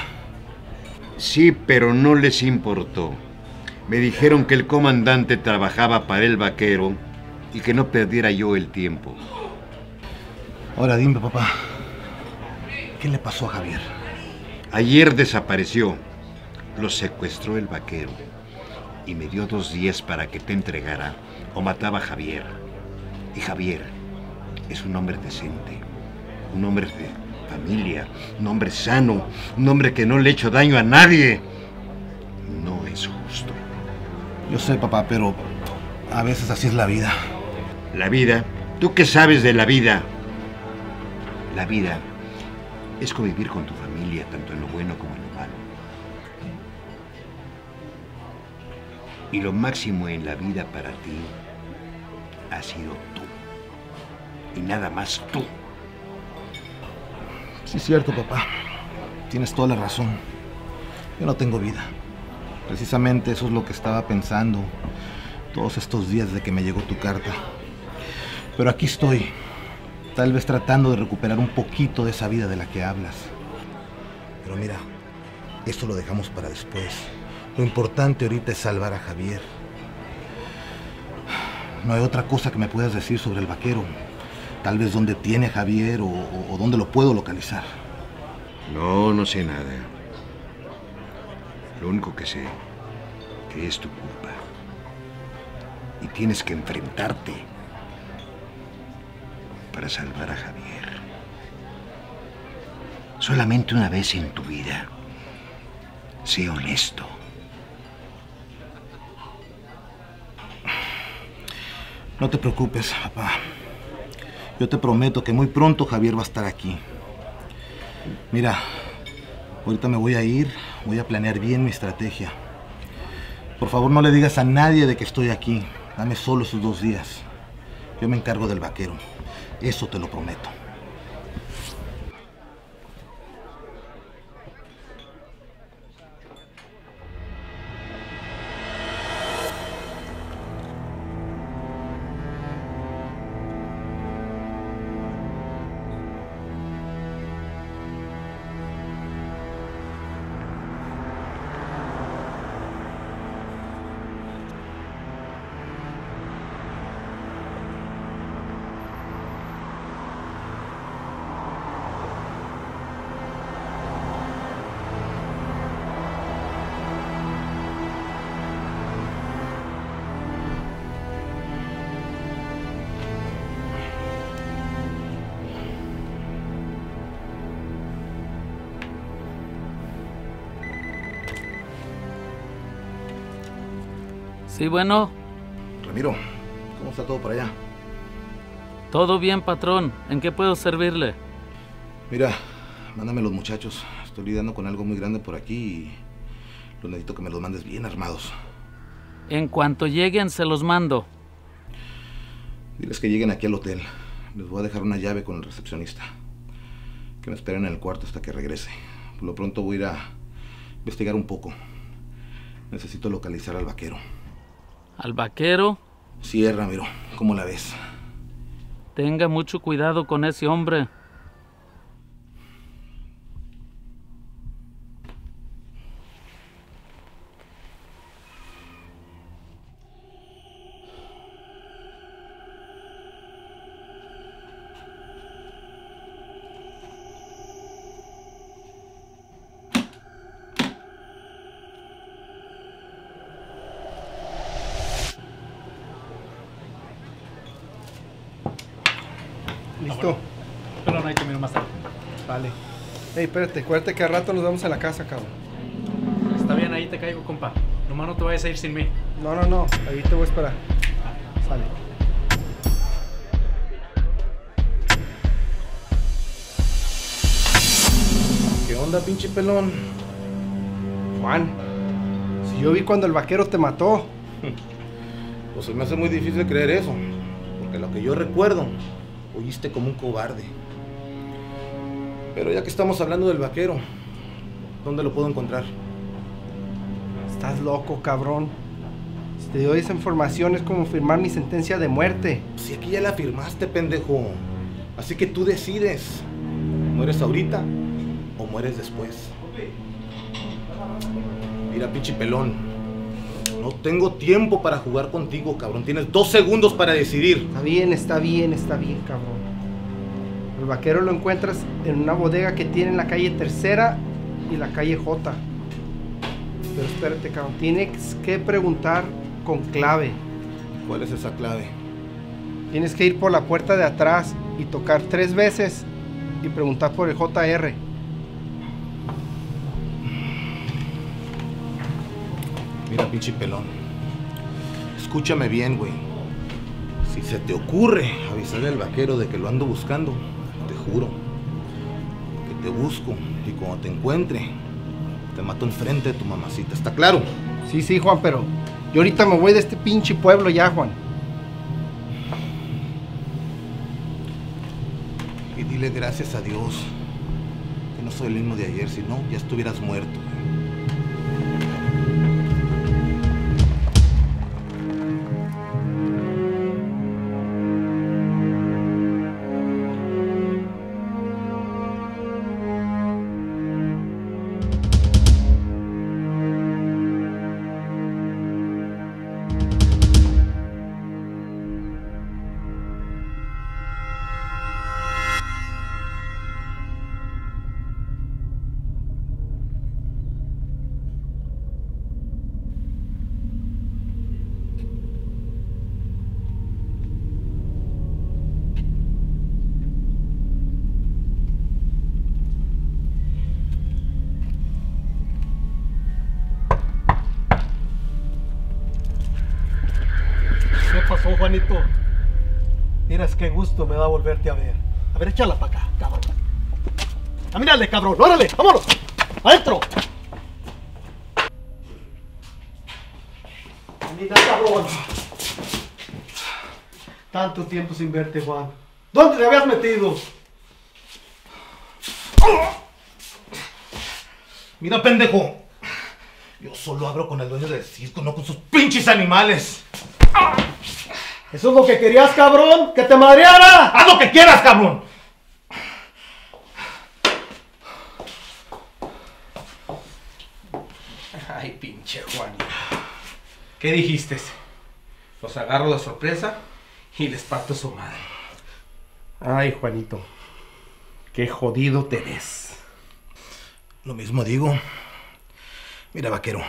Sí, pero no les importó. Me dijeron que el comandante trabajaba para el vaquero y que no perdiera yo el tiempo. Ahora dime, papá, ¿qué le pasó a Javier? Ayer desapareció. Lo secuestró el vaquero y me dio dos días para que te entregara o mataba a Javier. Y Javier es un hombre decente, un hombre de familia, un hombre sano, un hombre que no le ha hecho daño a nadie. No es justo. Yo sé, papá, pero a veces así es la vida. La vida, ¿tú qué sabes de la vida? La vida es convivir con tu familia, tanto en lo bueno como en lo malo. Y lo máximo en la vida para ti ha sido tú. Y nada más tú. Sí, es cierto, papá. Tienes toda la razón. Yo no tengo vida. Precisamente eso es lo que estaba pensando todos estos días desde que me llegó tu carta. Pero aquí estoy, tal vez tratando de recuperar un poquito de esa vida de la que hablas. Pero mira, esto lo dejamos para después. Lo importante ahorita es salvar a Javier. No hay otra cosa que me puedas decir sobre el vaquero. Tal vez dónde tiene Javier o, o, o dónde lo puedo localizar. No, no sé nada. Lo único que sé, que es tu culpa. Y tienes que enfrentarte para salvar a Javier. Solamente una vez en tu vida. Sé honesto. No te preocupes, papá. Yo te prometo que muy pronto Javier va a estar aquí. Mira, ahorita me voy a ir, voy a planear bien mi estrategia. Por favor, no le digas a nadie de que estoy aquí. Dame solo esos dos días. Yo me encargo del vaquero. Eso te lo prometo. Sí, bueno. Ramiro, ¿cómo está todo por allá? Todo bien, patrón. ¿En qué puedo servirle? Mira, mándame los muchachos. Estoy lidiando con algo muy grande por aquí y los necesito que me los mandes bien armados. En cuanto lleguen, se los mando. Diles que lleguen aquí al hotel. Les voy a dejar una llave con el recepcionista. Que me esperen en el cuarto hasta que regrese. Por lo pronto voy a ir a investigar un poco. Necesito localizar al vaquero. ¿Al vaquero? Sí, es Ramiro. ¿Cómo la ves? Tenga mucho cuidado con ese hombre. Listo. Pero no hay que mirar más tarde. Vale. Ey, espérate, acuérdate que al rato nos vamos a la casa, cabrón. Está bien, ahí te caigo, compa. Nomás no te vayas a ir sin mí. No, no, no. Ahí te voy a esperar. Vale. Sale. ¿Qué onda, pinche pelón? Juan, si yo vi cuando el vaquero te mató. Pues se me hace muy difícil creer eso. Porque lo que yo recuerdo... Huiste como un cobarde. Pero ya que estamos hablando del vaquero, ¿dónde lo puedo encontrar? Estás loco, cabrón. Si te doy esa información es como firmar mi sentencia de muerte. Si aquí ya la firmaste, pendejo. Así que tú decides. ¿Mueres ahorita o mueres después? Mira, pinche pelón. No tengo tiempo para jugar contigo, cabrón. Tienes dos segundos para decidir. Está bien, está bien, está bien, cabrón. El vaquero lo encuentras en una bodega que tiene en la calle Tercera y la calle J. Pero espérate, cabrón. Tienes que preguntar con clave. ¿Cuál es esa clave? Tienes que ir por la puerta de atrás y tocar tres veces y preguntar por el J R. Mira, pinche pelón, escúchame bien, güey. Si se te ocurre avisarle al vaquero de que lo ando buscando, te juro que te busco y cuando te encuentre, te mato enfrente de tu mamacita. ¿Está claro? Sí, sí, Juan, pero yo ahorita me voy de este pinche pueblo ya, Juan. Y dile gracias a Dios que no soy el mismo de ayer, si no, ya estuvieras muerto. Juanito. Miras qué gusto me da volverte a ver. A ver, échala para acá, cabrón. ¡A mírale, cabrón! ¡Órale! ¡Vámonos! ¡Adentro! ¡Mira, cabrón! Tanto tiempo sin verte, Juan. ¿Dónde te habías metido? Mira, pendejo. Yo solo hablo con el dueño del circo, no con sus pinches animales. ¿Eso es lo que querías, cabrón? ¡Que te madreara! ¡Haz lo que quieras, cabrón! Ay, pinche Juan. ¿Qué dijiste? Los agarro de sorpresa y les parto su madre. Ay, Juanito. Qué jodido te ves. Lo mismo digo. Mira, vaquero.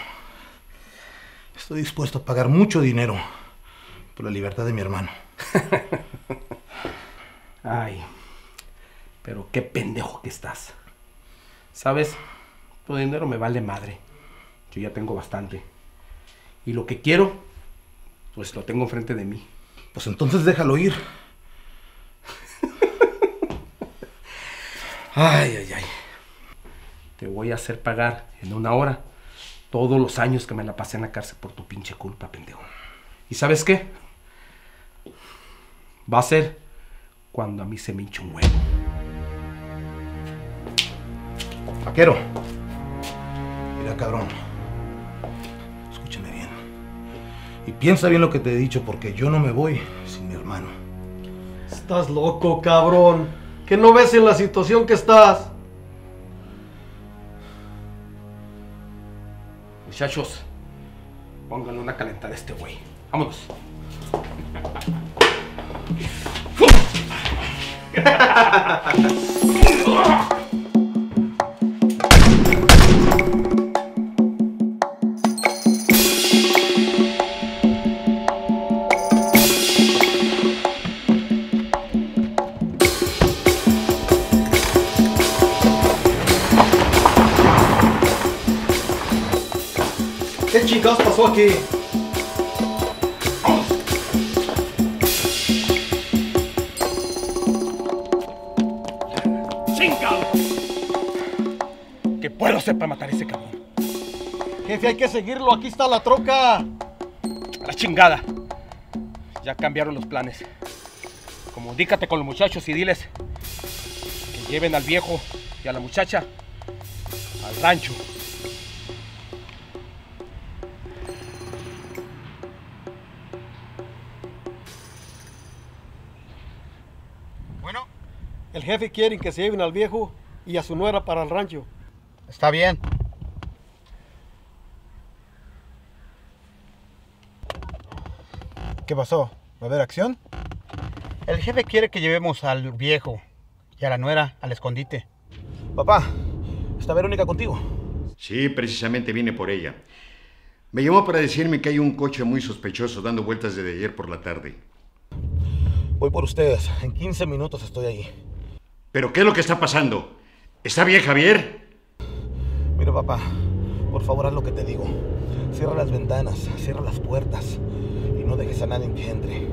Estoy dispuesto a pagar mucho dinero por la libertad de mi hermano. Ay, pero qué pendejo que estás. Sabes, tu dinero me vale madre. Yo ya tengo bastante. Y lo que quiero, pues lo tengo enfrente de mí. Pues entonces déjalo ir. Ay, ay, ay. Te voy a hacer pagar en una hora todos los años que me la pasé en la cárcel por tu pinche culpa, pendejo. ¿Y sabes qué? Va a ser cuando a mí se me hinche un huevo. Vaquero. Mira, cabrón. Escúchame bien. Y piensa bien lo que te he dicho, porque yo no me voy sin mi hermano. Estás loco, cabrón. ¿Qué no ves en la situación que estás? Muchachos, pónganle una calentada a este güey. Vámonos. ¿Qué chingados pasó aquí? Que puedo hacer para matar a ese cabrón. Jefe, hay que seguirlo. Aquí está la troca. A la chingada. Ya cambiaron los planes. Comunícate con los muchachos y diles que lleven al viejo y a la muchacha al rancho. Bueno, el jefe quiere que se lleven al viejo y a su nuera para el rancho. Está bien. ¿Qué pasó? ¿Va a haber acción? El jefe quiere que llevemos al viejo y a la nuera al escondite. Papá, ¿está Verónica contigo? Sí, precisamente vine por ella. Me llamó para decirme que hay un coche muy sospechoso dando vueltas desde ayer por la tarde. Voy por ustedes. En quince minutos estoy ahí. ¿Pero qué es lo que está pasando? ¿Está bien, Javier? Mira, papá, por favor haz lo que te digo. Cierra las ventanas, cierra las puertas y no dejes a nadie que entre.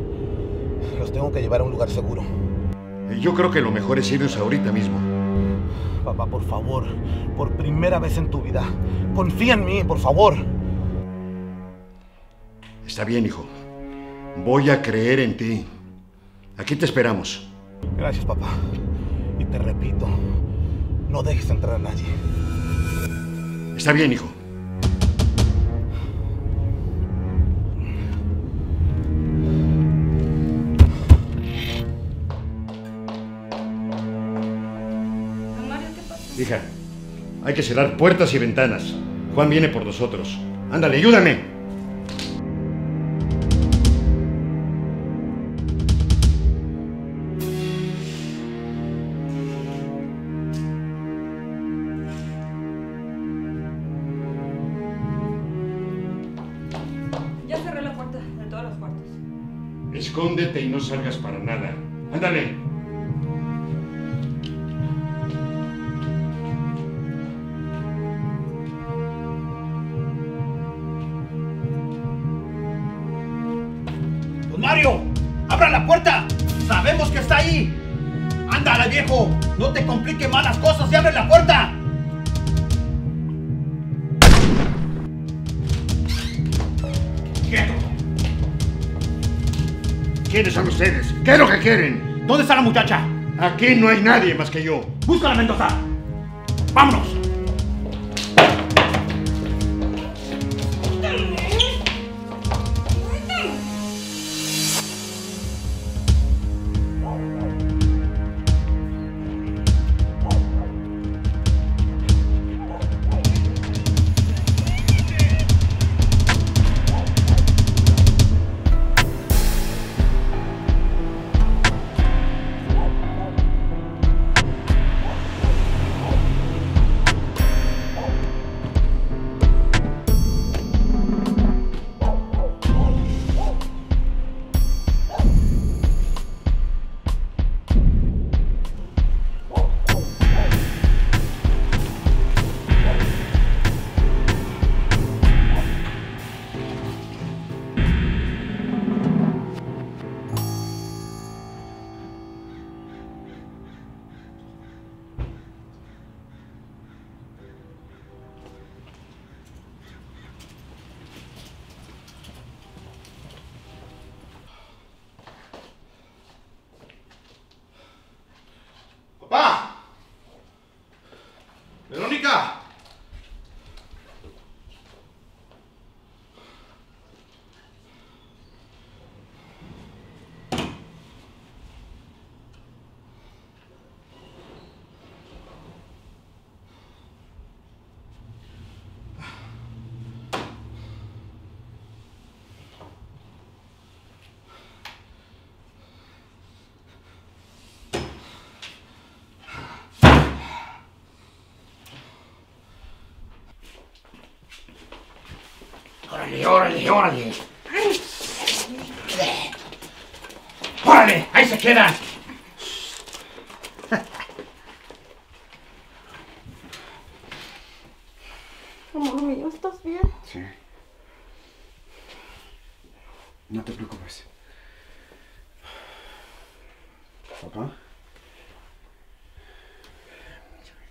Los tengo que llevar a un lugar seguro. Yo creo que lo mejor es irnos ahorita mismo. Papá, por favor, por primera vez en tu vida, confía en mí, por favor. Está bien, hijo. Voy a creer en ti. Aquí te esperamos. Gracias, papá. Y te repito, no dejes entrar a nadie. Está bien, hijo. Mario, ¿qué pasa? Hija, hay que cerrar puertas y ventanas. Juan viene por nosotros. Ándale, ayúdame. Escóndete y no salgas para nada. ¡Ándale! ¡Don Mario! ¡Abra la puerta! ¡Sabemos que está ahí! ¡Ándale, viejo! ¡No te complique malas cosas y abre la puerta! ¡Quieto! ¿Quiénes son ustedes? ¿Qué es lo que quieren? ¿Dónde está la muchacha? Aquí no hay nadie más que yo. ¡Búscala, Mendoza! ¡Vámonos! ¡Órale, órale! ¡Órale! ¡Ahí se queda! Amor mío, ¿estás bien? Sí. No te preocupes. ¿Papá?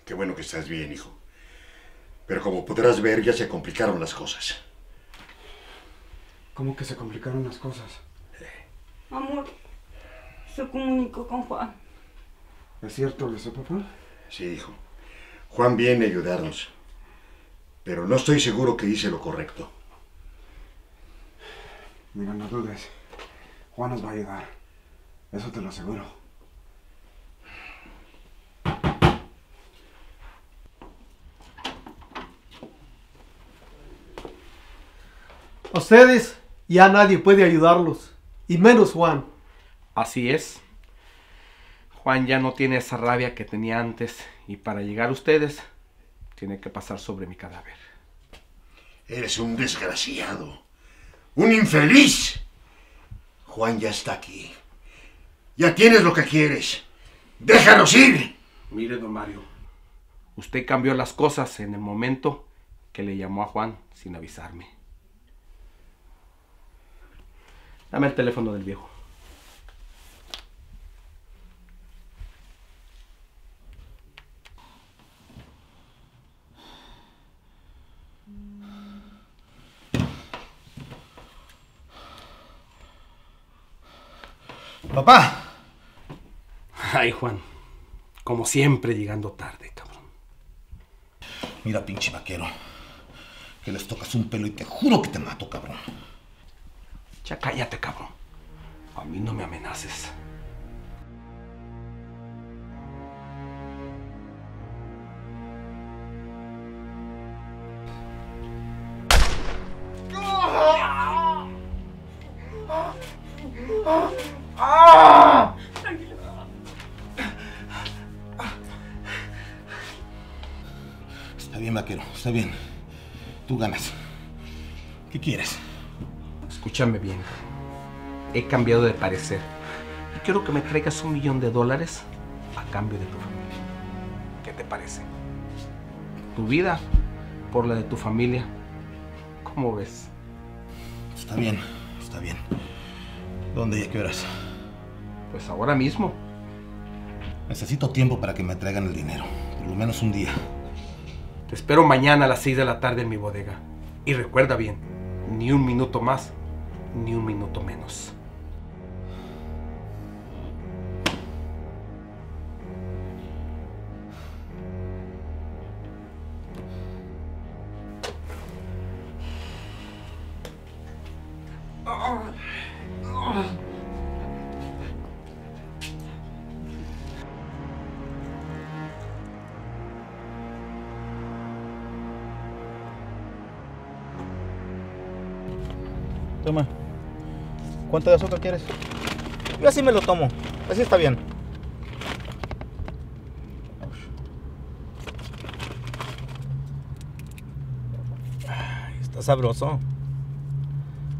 Qué bueno que estás bien, hijo. Pero como podrás ver, ya se complicaron las cosas. ¿Cómo que se complicaron las cosas? Amor, se comunicó con Juan. ¿Es cierto eso, papá? Sí, hijo. Juan viene a ayudarnos. Pero no estoy seguro que hice lo correcto. Mira, no dudes. Juan nos va a ayudar. Eso te lo aseguro. Ustedes... ya nadie puede ayudarlos, y menos Juan. Así es. Juan ya no tiene esa rabia que tenía antes, y para llegar a ustedes, tiene que pasar sobre mi cadáver. Eres un desgraciado, un infeliz. Juan ya está aquí. Ya tienes lo que quieres. ¡Déjanos ir! Mire, don Mario, usted cambió las cosas en el momento que le llamó a Juan sin avisarme. Dame el teléfono del viejo. ¡Papá! Ay, Juan. Como siempre, llegando tarde, cabrón. Mira, pinche vaquero. Que les tocas un pelo y te juro que te mato, cabrón. Ya cállate, cabrón. A mí no me amenaces. Está bien, vaquero, está bien. Tú ganas. ¿Qué quieres? Escúchame bien, he cambiado de parecer y quiero que me traigas un millón de dólares a cambio de tu familia. ¿Qué te parece? Tu vida por la de tu familia. ¿Cómo ves? Está bien, está bien. ¿Dónde y a qué horas? Pues ahora mismo. Necesito tiempo para que me traigan el dinero. Por lo menos un día. Te espero mañana a las seis de la tarde en mi bodega. Y recuerda bien, ni un minuto más, ni un minuto menos. Toma. ¿Cuánto de azúcar quieres? Yo así me lo tomo. Así está bien. Ay, está sabroso.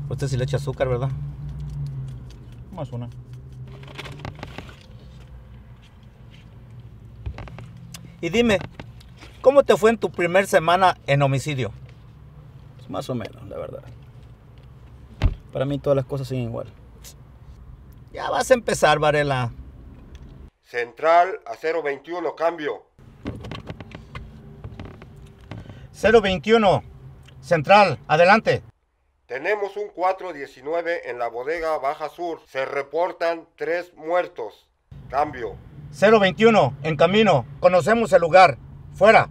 Usted sí le echa azúcar, ¿verdad? Más una. Y dime, ¿cómo te fue en tu primer semana en homicidio? Pues más o menos, la verdad. Para mí todas las cosas siguen igual. Ya vas a empezar, Varela. Central a cero veintiuno, cambio. cero veintiuno, Central, adelante. Tenemos un cuatro diecinueve en la bodega Baja Sur. Se reportan tres muertos. Cambio. cero veintiuno, en camino. Conocemos el lugar. Fuera.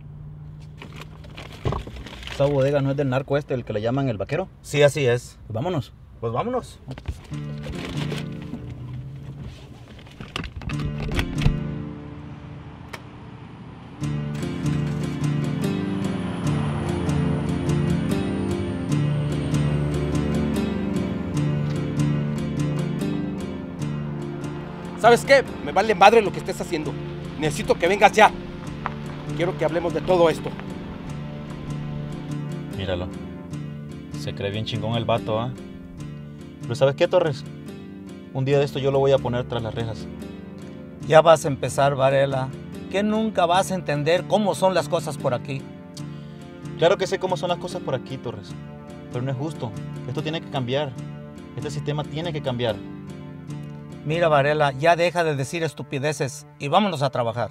¿Esa bodega no es del narco este, el que le llaman el vaquero? Sí, así es. Pues vámonos. Pues vámonos. ¿Sabes qué? Me vale madre lo que estés haciendo. Necesito que vengas ya. Quiero que hablemos de todo esto. Míralo. Se cree bien chingón el vato, ¿ah? ¿eh? Pero ¿sabes qué, Torres? Un día de esto yo lo voy a poner tras las rejas. Ya vas a empezar, Varela. Que nunca vas a entender cómo son las cosas por aquí. Claro que sé cómo son las cosas por aquí, Torres. Pero no es justo. Esto tiene que cambiar. Este sistema tiene que cambiar. Mira, Varela, ya deja de decir estupideces y vámonos a trabajar.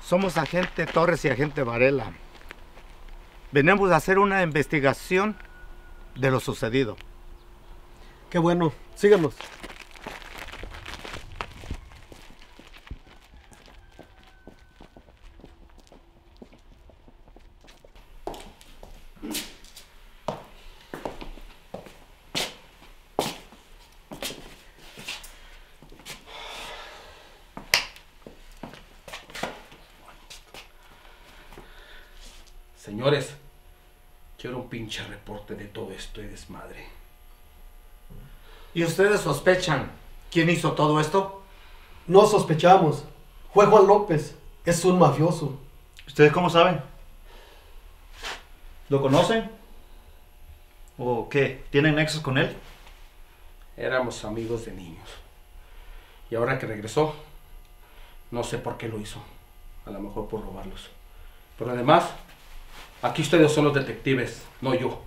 Somos agente Torres y agente Varela. Venimos a hacer una investigación de lo sucedido. Qué bueno, síganos. Señores, quiero un pinche reporte de todo esto y desmadre. ¿Y ustedes sospechan quién hizo todo esto? No sospechamos. Fue Juan López. Es un mafioso. ¿Ustedes cómo saben? ¿Lo conocen? ¿O qué? ¿Tienen nexos con él? Éramos amigos de niños. Y ahora que regresó, no sé por qué lo hizo. A lo mejor por robarlos. Pero además... aquí ustedes son los detectives, no yo.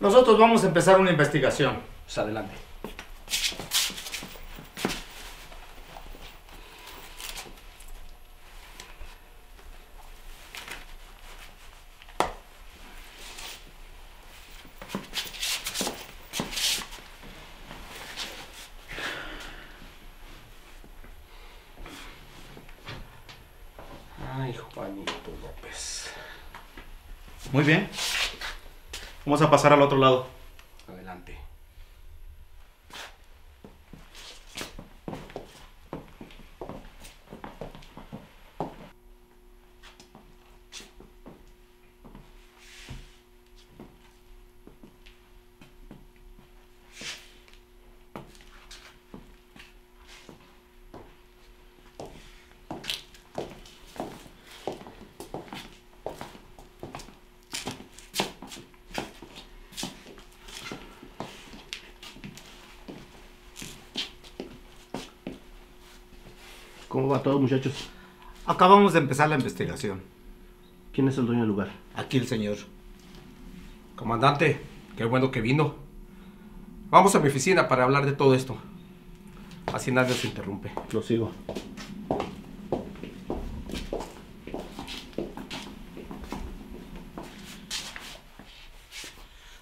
Nosotros vamos a empezar una investigación. Pues adelante. Ay, Juanito López. Muy bien. Vamos a pasar al otro lado. Adelante. ¿Cómo va todo, muchachos? Acabamos de empezar la investigación. ¿Quién es el dueño del lugar? Aquí el señor. Comandante, qué bueno que vino. Vamos a mi oficina para hablar de todo esto. Así nadie se interrumpe. Lo sigo.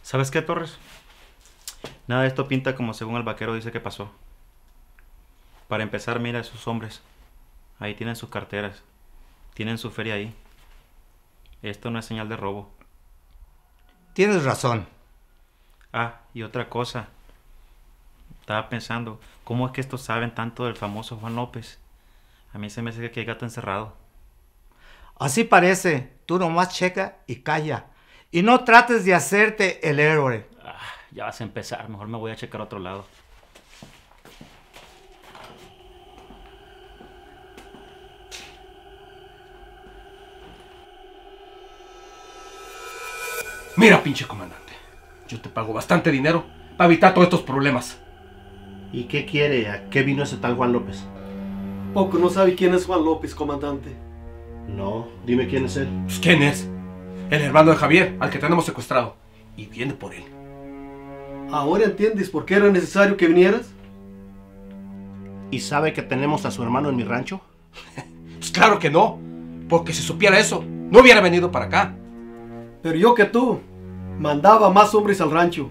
¿Sabes qué, Torres? Nada de esto pinta como según el vaquero dice que pasó. Para empezar, mira a esos hombres. Ahí tienen sus carteras. Tienen su feria ahí. Esto no es señal de robo. Tienes razón. Ah, y otra cosa. Estaba pensando, ¿cómo es que estos saben tanto del famoso Juan López? A mí se me hace que hay gato encerrado. Así parece. Tú nomás checa y calla. Y no trates de hacerte el héroe. Ah, ya vas a empezar. Mejor me voy a checar a otro lado. Mira, pinche comandante. Yo te pago bastante dinero para evitar todos estos problemas. ¿Y qué quiere? ¿A qué vino ese tal Juan López? Poco no sabe quién es Juan López, comandante. No, dime quién es él. Pues, ¿quién es? El hermano de Javier, al que tenemos secuestrado. Y viene por él. ¿Ahora entiendes por qué era necesario que vinieras? ¿Y sabe que tenemos a su hermano en mi rancho? Pues claro que no. Porque si supiera eso, no hubiera venido para acá. Pero yo que tú, mandaba más hombres al rancho.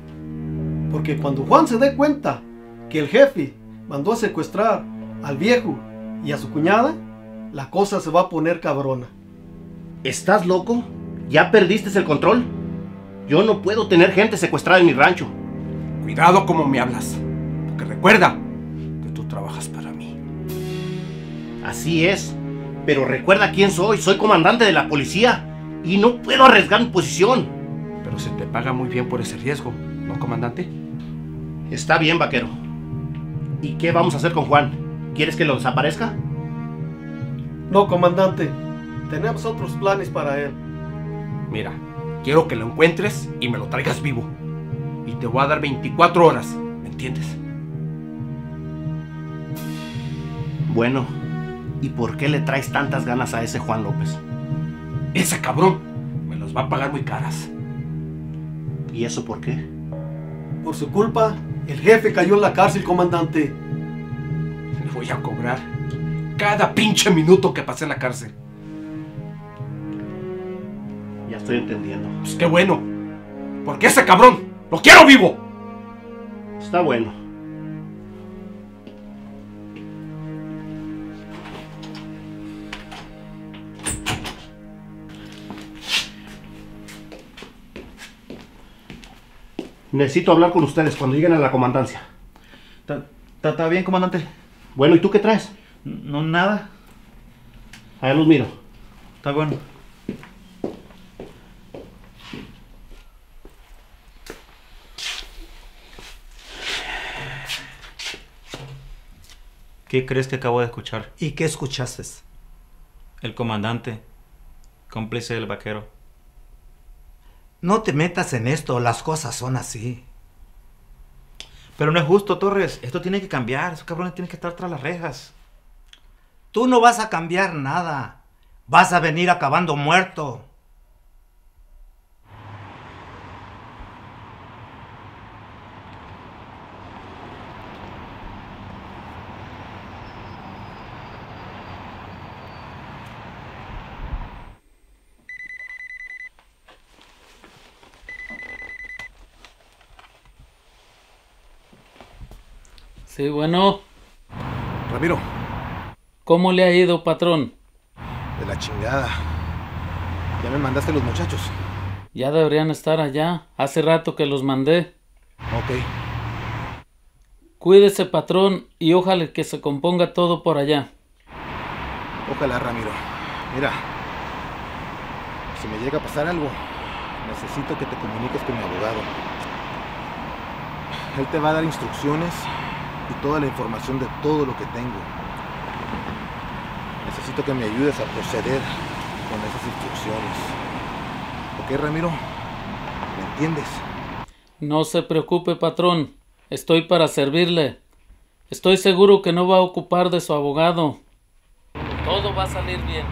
Porque cuando Juan se dé cuenta que el jefe mandó a secuestrar al viejo y a su cuñada, la cosa se va a poner cabrona. ¿Estás loco? ¿Ya perdiste el control? Yo no puedo tener gente secuestrada en mi rancho. Cuidado como me hablas, porque recuerda que tú trabajas para mí. Así es, pero recuerda quién soy. Soy comandante de la policía y no puedo arriesgar mi posición. Pero se te paga muy bien por ese riesgo, ¿no, comandante? Está bien, vaquero. ¿Y qué vamos a hacer con Juan? ¿Quieres que lo desaparezca? No, comandante. Tenemos otros planes para él. Mira, quiero que lo encuentres y me lo traigas vivo. Y te voy a dar veinticuatro horas, ¿me entiendes? Bueno, ¿y por qué le traes tantas ganas a ese Juan López? Ese cabrón me los va a pagar muy caras. ¿Y eso por qué? Por su culpa, el jefe cayó en la cárcel, comandante. Le voy a cobrar cada pinche minuto que pasé en la cárcel. Ya estoy entendiendo. Pues qué bueno, porque ese cabrón lo quiero vivo. Está bueno. Necesito hablar con ustedes cuando lleguen a la comandancia. Está bien, comandante. Bueno, ¿y tú qué traes? No, nada. Allá los miro. Está bueno. ¿Qué crees que acabo de escuchar? ¿Y qué escuchaste? El comandante, cómplice del vaquero. No te metas en esto, las cosas son así. Pero no es justo, Torres. Esto tiene que cambiar, esos cabrones tienen que estar tras las rejas. Tú no vas a cambiar nada. Vas a venir acabando muerto. Sí, bueno. Ramiro. ¿Cómo le ha ido, patrón? De la chingada. ¿Ya me mandaste los muchachos? Ya deberían estar allá. Hace rato que los mandé. Ok. Cuídese, patrón, y ojalá que se componga todo por allá. Ojalá, Ramiro. Mira, si me llega a pasar algo, necesito que te comuniques con mi abogado. Él te va a dar instrucciones y toda la información de todo lo que tengo. Necesito que me ayudes a proceder con esas instrucciones. ¿Ok, Ramiro? ¿Me entiendes? No se preocupe, patrón. Estoy para servirle. Estoy seguro que no va a ocupar de su abogado. Todo va a salir bien.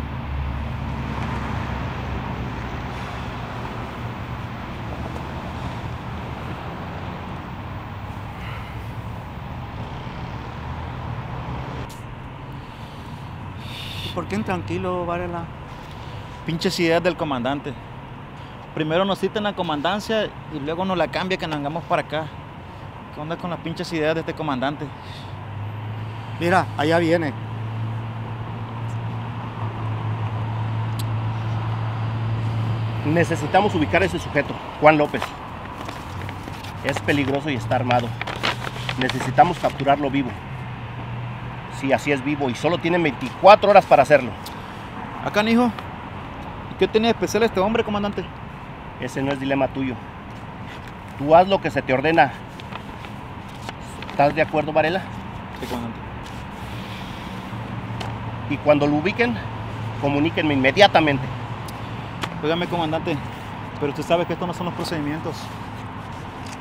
¿por qué intranquilo, Varela? Pinches ideas del comandante. Primero nos citan la comandancia y luego nos la cambia que nos hagamos para acá. ¿Qué onda con las pinches ideas de este comandante? Mira, allá viene. Necesitamos ubicar a ese sujeto, Juan López. Es peligroso y está armado. Necesitamos capturarlo vivo. Sí, así es, vivo, y solo tienen veinticuatro horas para hacerlo. Acá, hijo. ¿Y qué tiene de especial este hombre, comandante? Ese no es dilema tuyo. Tú haz lo que se te ordena. ¿Estás de acuerdo, Varela? Sí, comandante. Y cuando lo ubiquen, comuníquenme inmediatamente. Óigame, comandante, pero usted sabe que estos no son los procedimientos.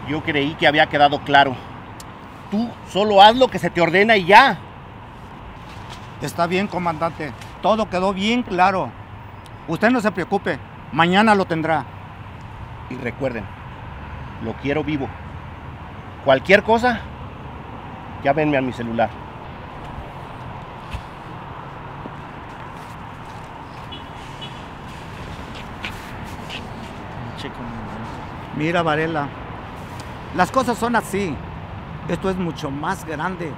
Yo creí que había quedado claro. Tú solo haz lo que se te ordena y ya. Está bien, comandante. Todo quedó bien claro. Usted no se preocupe. Mañana lo tendrá. Y recuerden, lo quiero vivo. Cualquier cosa, llámenme a mi celular. Mira, Varela, las cosas son así. Esto es mucho más grande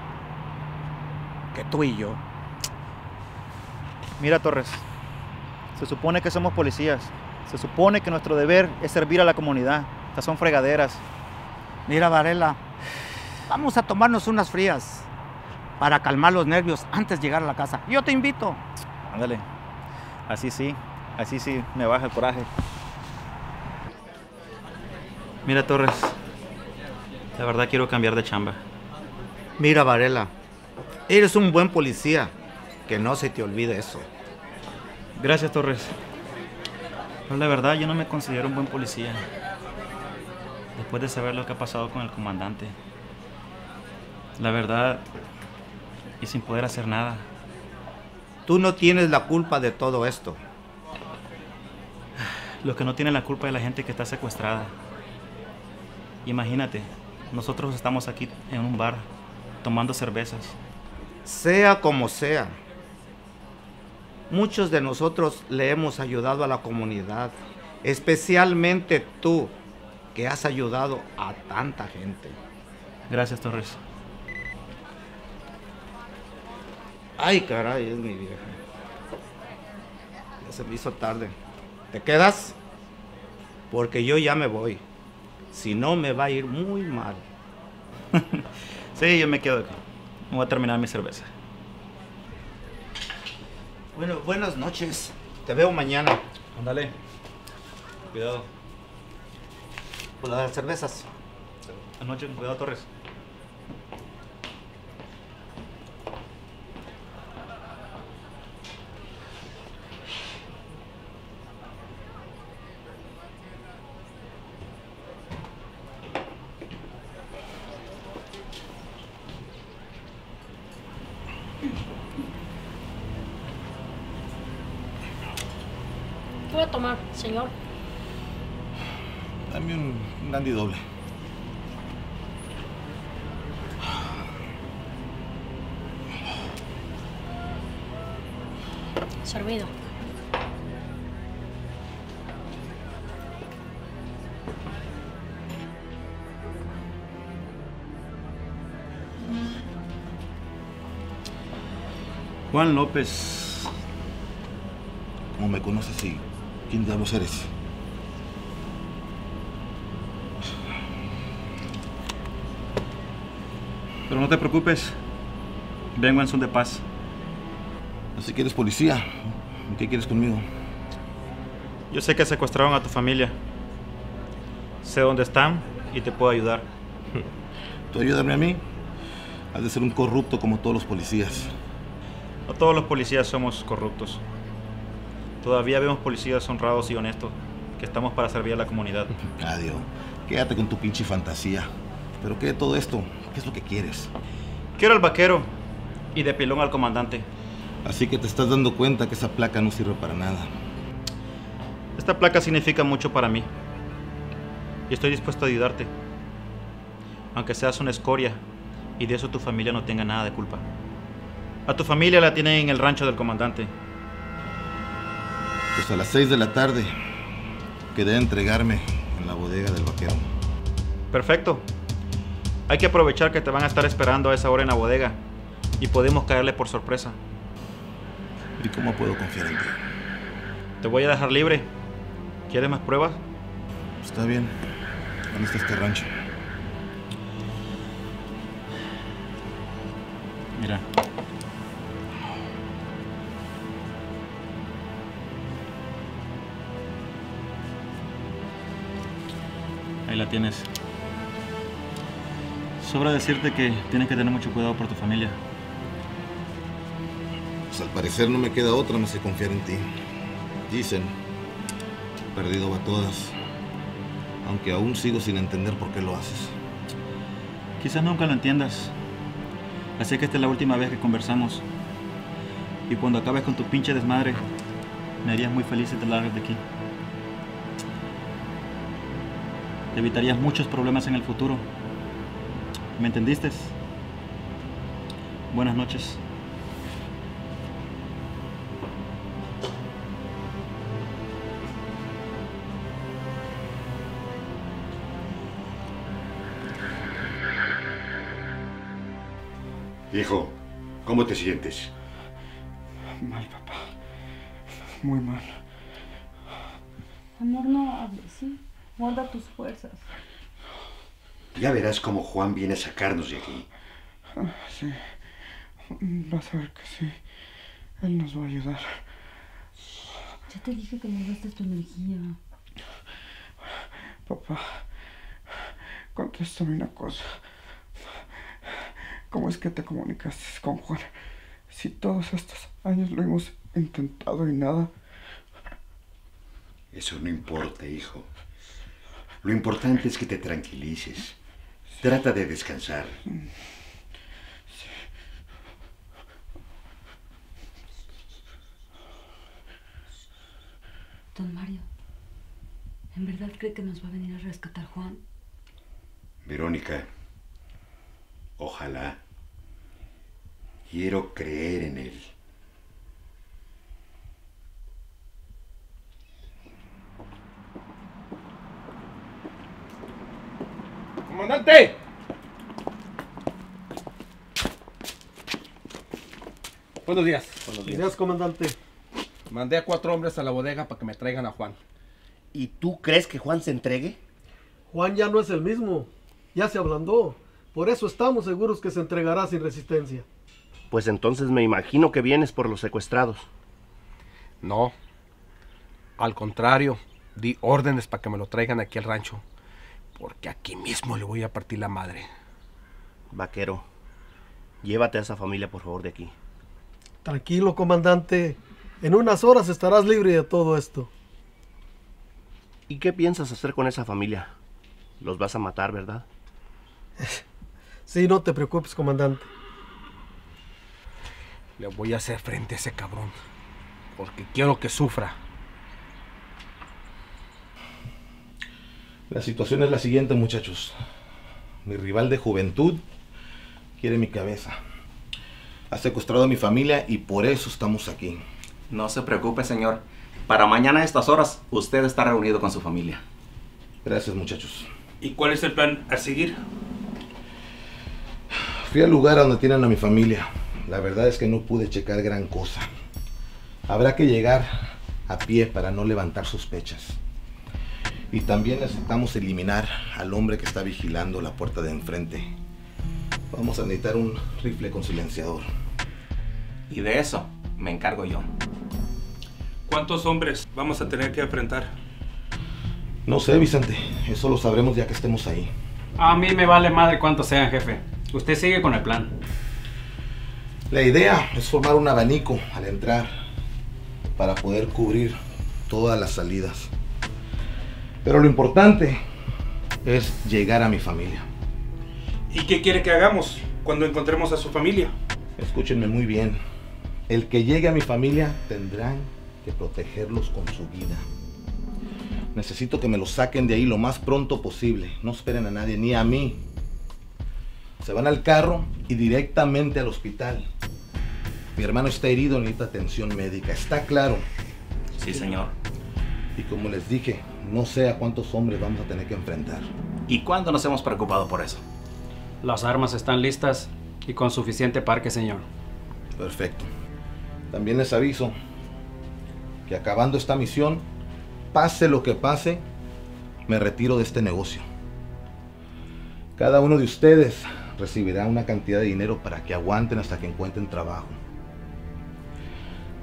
que tú y yo. Mira, Torres, se supone que somos policías. Se supone que nuestro deber es servir a la comunidad. Estas son fregaderas. Mira, Varela, vamos a tomarnos unas frías para calmar los nervios antes de llegar a la casa. Yo te invito. Ándale, así sí, así sí, me baja el coraje. Mira, Torres, la verdad quiero cambiar de chamba. Mira, Varela, eres un buen policía, que no se te olvide eso. Gracias, Torres. Pero la verdad, yo no me considero un buen policía. Después de saber lo que ha pasado con el comandante, la verdad, y sin poder hacer nada. Tú no tienes la culpa de todo esto. Los que no tienen la culpa es la gente que está secuestrada. Imagínate, nosotros estamos aquí en un bar, tomando cervezas. Sea como sea, muchos de nosotros le hemos ayudado a la comunidad, especialmente tú, que has ayudado a tanta gente. Gracias, Torres. Ay, caray, es mi vieja. Ya se me hizo tarde. ¿Te quedas? Porque yo ya me voy. Si no, me va a ir muy mal. Sí, yo me quedo aquí. Voy a terminar mi cerveza. Bueno, buenas noches. Te veo mañana. Ándale. Cuidado. Por las cervezas. Buenas noches, cuidado, Torres. ¿Qué voy a tomar, señor? Dame un brandy doble. Servido. Juan López. ¿Cómo me conoces así? ¿Quién diablos eres? Pero no te preocupes. Vengo en son de paz. Así que eres policía. ¿Qué quieres conmigo? Yo sé que secuestraron a tu familia. Sé dónde están y te puedo ayudar. ¿Tú ayudarme a mí? Has de ser un corrupto como todos los policías. No todos los policías somos corruptos. Todavía vemos policías honrados y honestos, que estamos para servir a la comunidad. Adiós. Quédate con tu pinche fantasía. ¿Pero qué de todo esto? ¿Qué es lo que quieres? Quiero al vaquero y de pilón al comandante. Así que te estás dando cuenta que esa placa no sirve para nada. Esta placa significa mucho para mí. Y estoy dispuesto a ayudarte. Aunque seas una escoria y de eso tu familia no tenga nada de culpa. A tu familia la tienen en el rancho del comandante. Pues a las seis de la tarde quedé a entregarme en la bodega del vaquero. Perfecto. Hay que aprovechar que te van a estar esperando a esa hora en la bodega y podemos caerle por sorpresa. ¿Y cómo puedo confiar en ti? Te voy a dejar libre. ¿Quieres más pruebas? Está bien. ¿Dónde está este rancho? Mira. Ahí la tienes. Sobra decirte que tienes que tener mucho cuidado por tu familia. Pues al parecer no me queda otra más que confiar en ti. Dicen, perdido va todas. Aunque aún sigo sin entender por qué lo haces. Quizás nunca lo entiendas. Así que esta es la última vez que conversamos. Y cuando acabes con tu pinche desmadre, me harías muy feliz si te largas de aquí. Te evitarías muchos problemas en el futuro. ¿Me entendiste? Buenas noches. Hijo, ¿cómo te sientes? Mal, papá. Muy mal. Amor, no hables, ¿sí? Guarda tus fuerzas. Ya verás cómo Juan viene a sacarnos de aquí. Ah, sí. Vas a ver que sí. Él nos va a ayudar. Ya te dije que no gastes tu energía. Papá, contéstame una cosa. ¿Cómo es que te comunicaste con Juan? Si todos estos años lo hemos intentado y nada. Eso no importa, hijo. Lo importante es que te tranquilices. Sí. Trata de descansar. Sí. Don Mario, ¿en verdad cree que nos va a venir a rescatar Juan? Verónica, ojalá. Quiero creer en él. ¡Comandante! Buenos días. Buenos días. Días, comandante. Mandé a cuatro hombres a la bodega para que me traigan a Juan. ¿Y tú crees que Juan se entregue? Juan ya no es el mismo. Ya se ablandó. Por eso estamos seguros que se entregará sin resistencia. Pues entonces me imagino que vienes por los secuestrados. No, al contrario, di órdenes para que me lo traigan aquí al rancho, porque aquí mismo le voy a partir la madre. Vaquero, llévate a esa familia por favor de aquí. Tranquilo, comandante, en unas horas estarás libre de todo esto. ¿Y qué piensas hacer con esa familia? Los vas a matar, ¿verdad? Sí, no te preocupes, comandante. Le voy a hacer frente a ese cabrón, porque quiero que sufra. La situación es la siguiente, muchachos. Mi rival de juventud quiere mi cabeza. Ha secuestrado a mi familia y por eso estamos aquí. No se preocupe, señor. Para mañana a estas horas, usted está reunido con su familia. Gracias, muchachos. ¿Y cuál es el plan a seguir? Fui al lugar donde tienen a mi familia. La verdad es que no pude checar gran cosa. Habrá que llegar a pie para no levantar sospechas. Y también necesitamos eliminar al hombre que está vigilando la puerta de enfrente. Vamos a necesitar un rifle con silenciador. Y de eso me encargo yo. ¿Cuántos hombres vamos a tener que enfrentar? No sé, Vicente. Eso lo sabremos ya que estemos ahí. A mí me vale madre cuántos sean, jefe. Usted sigue con el plan. La idea es formar un abanico al entrar para poder cubrir todas las salidas. Pero lo importante es llegar a mi familia. ¿Y qué quiere que hagamos cuando encontremos a su familia? Escúchenme muy bien. El que llegue a mi familia tendrán que protegerlos con su vida. Necesito que me los saquen de ahí lo más pronto posible. No esperen a nadie, ni a mí. Se van al carro y directamente al hospital. Mi hermano está herido, necesita atención médica. Está claro. Sí, señor. Y como les dije, no sé a cuántos hombres vamos a tener que enfrentar. ¿Y cuándo nos hemos preocupado por eso? Las armas están listas y con suficiente parque, señor. Perfecto. También les aviso que acabando esta misión, pase lo que pase, me retiro de este negocio. Cada uno de ustedes recibirá una cantidad de dinero para que aguanten hasta que encuentren trabajo.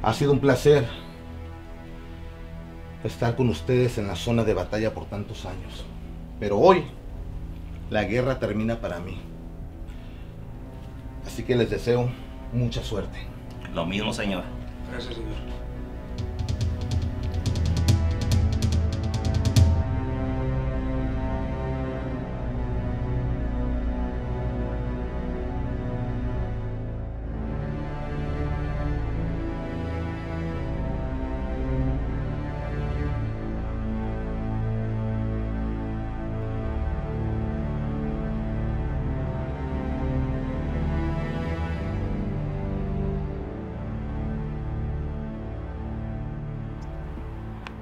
Ha sido un placer estar con ustedes en la zona de batalla por tantos años. Pero hoy, la guerra termina para mí. Así que les deseo mucha suerte. Lo mismo, señor. Gracias, señor.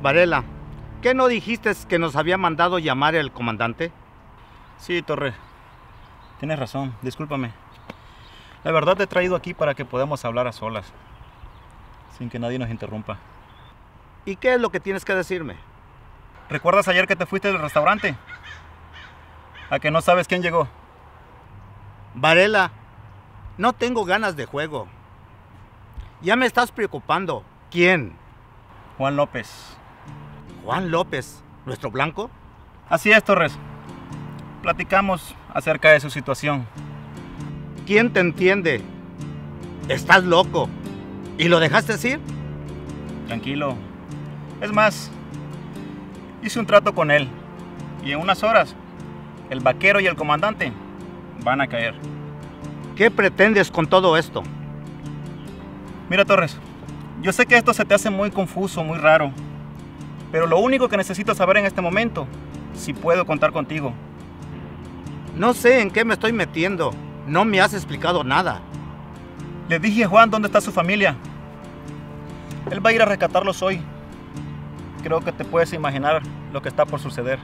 Varela, ¿qué no dijiste que nos había mandado llamar el comandante? Sí, Torres. Tienes razón, discúlpame. La verdad te he traído aquí para que podamos hablar a solas, sin que nadie nos interrumpa. ¿Y qué es lo que tienes que decirme? ¿Recuerdas ayer que te fuiste del restaurante? ¿A que no sabes quién llegó? Varela, no tengo ganas de juego. Ya me estás preocupando. ¿Quién? Juan López. Juan López, ¿nuestro blanco? Así es, Torres. Platicamos acerca de su situación. ¿Quién te entiende? Estás loco. ¿Y lo dejaste ir? Tranquilo. Es más, hice un trato con él. Y en unas horas, el vaquero y el comandante van a caer. ¿Qué pretendes con todo esto? Mira, Torres, yo sé que esto se te hace muy confuso, muy raro. Pero lo único que necesito saber en este momento, si puedo contar contigo. No sé en qué me estoy metiendo. No me has explicado nada. Le dije a Juan dónde está su familia. Él va a ir a rescatarlos hoy. Creo que te puedes imaginar lo que está por suceder.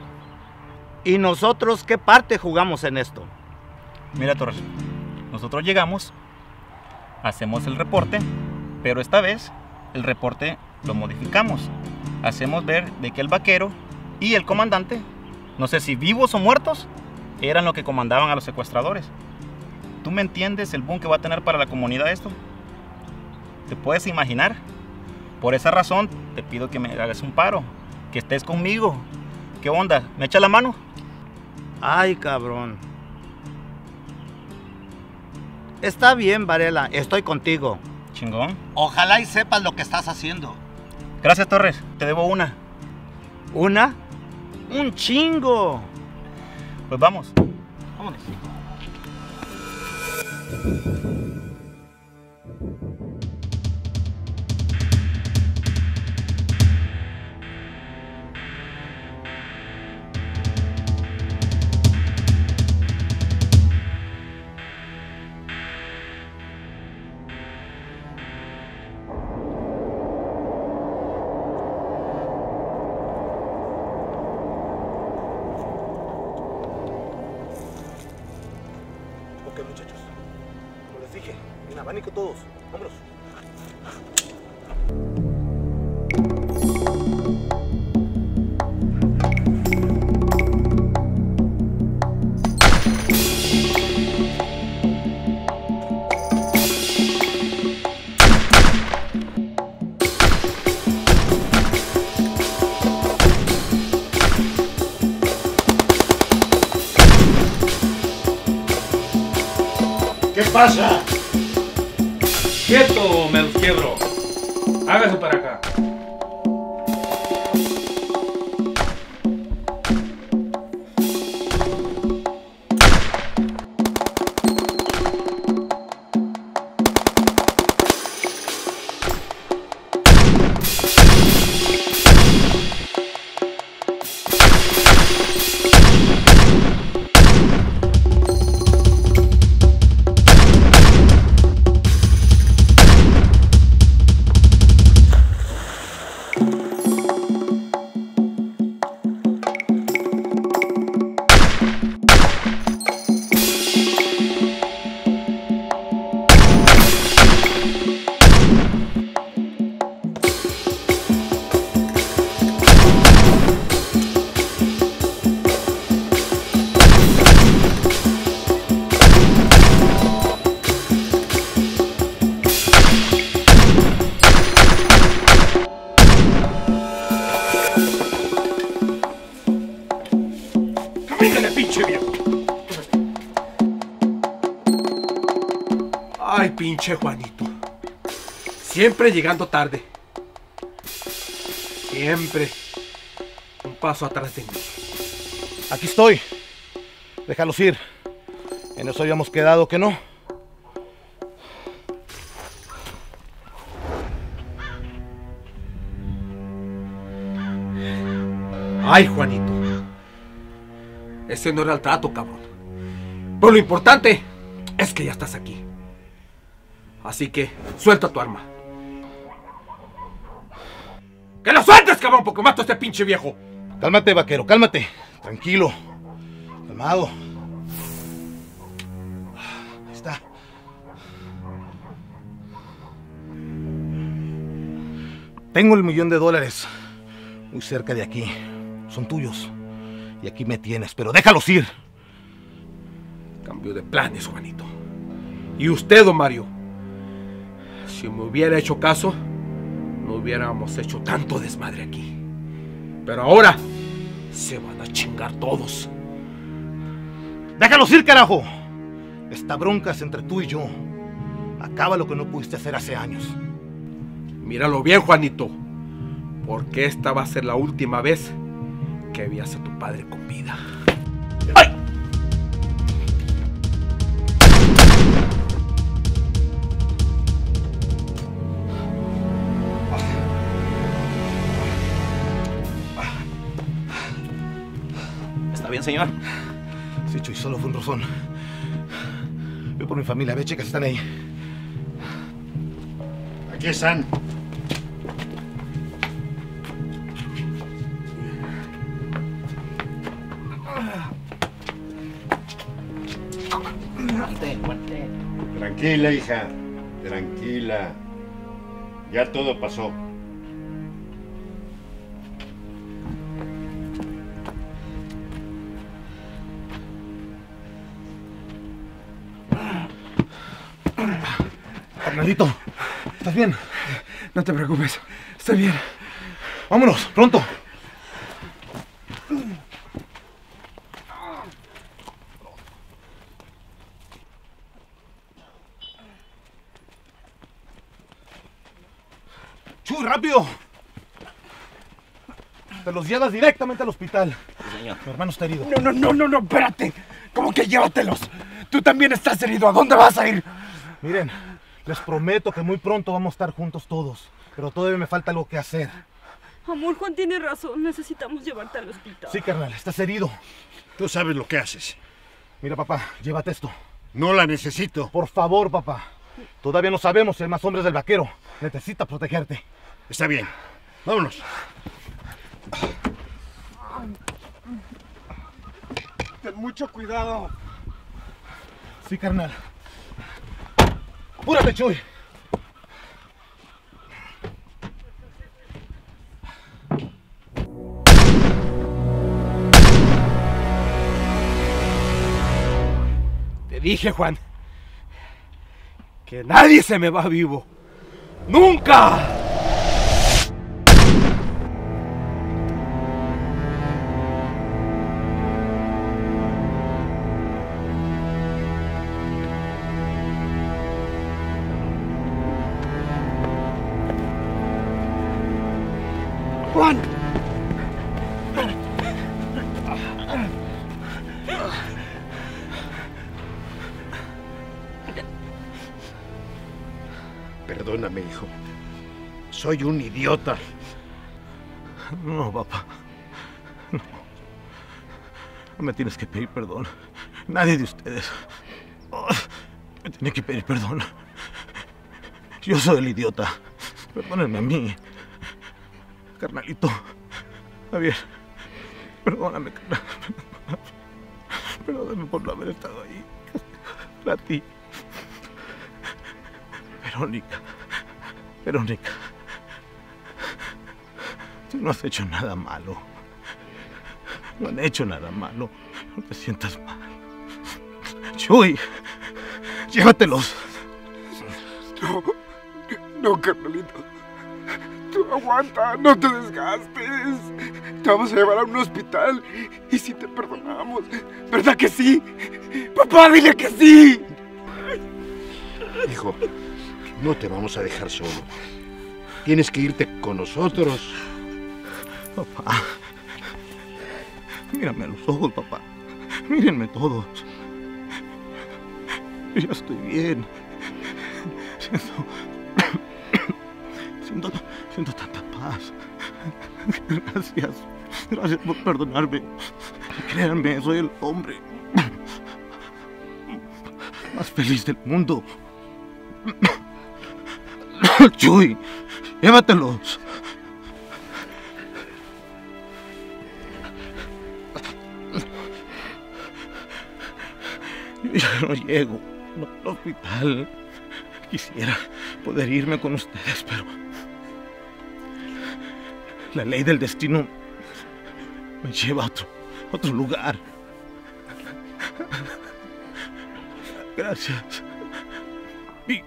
¿Y nosotros qué parte jugamos en esto? Mira, Torres, nosotros llegamos, hacemos el reporte, pero esta vez el reporte lo modificamos. Hacemos ver de que el vaquero y el comandante, no sé si vivos o muertos, eran los que comandaban a los secuestradores. ¿Tú me entiendes el boom que va a tener para la comunidad esto? ¿Te puedes imaginar? Por esa razón te pido que me hagas un paro, que estés conmigo. ¿Qué onda? ¿Me echa la mano? Ay, cabrón. Está bien, Varela, estoy contigo. Chingón. Ojalá y sepas lo que estás haciendo. Gracias, Torres. Te debo una. ¿Una? ¡Un chingo! Pues vamos. Vámonos. ¿Qué pasa? Quieto, me los quiebro. Hágase para acá. pinche Juanito. Siempre llegando tarde. Siempre un paso atrás de mí. Aquí estoy. Déjalos ir. En eso habíamos quedado, ¿que no? Ay, Juanito. Ese no era el trato, cabrón. Pero lo importante es que ya estás aquí. Así que suelta tu arma. ¡Que lo sueltes, cabrón! Porque mato a este pinche viejo. Cálmate, vaquero, cálmate. Tranquilo. Calmado. Ahí está. Tengo el millón de dólares muy cerca de aquí. Son tuyos. Y aquí me tienes, pero déjalos ir. Cambio de planes, Juanito. Y usted, don Mario. Si me hubiera hecho caso, no hubiéramos hecho tanto desmadre aquí. Pero ahora se van a chingar todos. ¡Déjalos ir, carajo! Esta bronca es entre tú y yo. Acaba lo que no pudiste hacer hace años. Míralo bien, Juanito. Porque esta va a ser la última vez que veas a tu padre con vida. ¡Ay! ¿Está bien, señor? Sí, Chuy, solo fue un rozón. Voy por mi familia, ve, chicas, están ahí. Aquí están. Tranquila, hija, tranquila. Ya todo pasó. Fernandito, ¿estás bien? No te preocupes, estoy bien. Vámonos, pronto. ¡Chuy, rápido! Te los llevas directamente al hospital. Sí, señor. Mi hermano está herido. No, no, no, no, no, espérate. ¿Cómo que llévatelos? Tú también estás herido. ¿A dónde vas a ir? Miren, les prometo que muy pronto vamos a estar juntos todos. Pero todavía me falta algo que hacer. Amor, Juan tiene razón. Necesitamos llevarte al hospital. Sí, carnal, estás herido. Tú sabes lo que haces. Mira, papá, llévate esto. No la necesito. Por favor, papá. Todavía no sabemos si hay más hombres del vaquero. Necesitas protegerte. Está bien. Vámonos. Ten mucho cuidado. Sí, carnal. ¡Apúrate, Chuy! Te dije, Juan, que nadie se me va vivo. ¡Nunca! ¡Juan! Perdóname, hijo. Soy un idiota. No, papá. No. No me tienes que pedir perdón. Nadie de ustedes. Oh, me tiene que pedir perdón. Yo soy el idiota. Perdónenme a mí. Carnalito, Javier, perdóname, carnal. Perdóname por no haber estado ahí. Para ti. Verónica, Verónica, tú no has hecho nada malo. No han hecho nada malo. No te sientas mal. Chuy, llévatelos. No, no, carnalito. Aguanta, no te desgastes. Te vamos a llevar a un hospital. Y si te perdonamos, ¿verdad que sí? Papá, dile que sí. Hijo, No te vamos a dejar solo. Tienes que irte con nosotros. Papá. Mírame a los ojos, papá. Mírenme todos. Yo ya estoy bien. Siento... Siento, siento tanta paz. Gracias. Gracias por perdonarme. Créanme, soy el hombre más feliz del mundo. Chuy, llévatelos. Yo ya no llego al hospital. Quisiera poder irme con ustedes, pero la ley del destino me lleva a otro, a otro lugar. Gracias. Mi,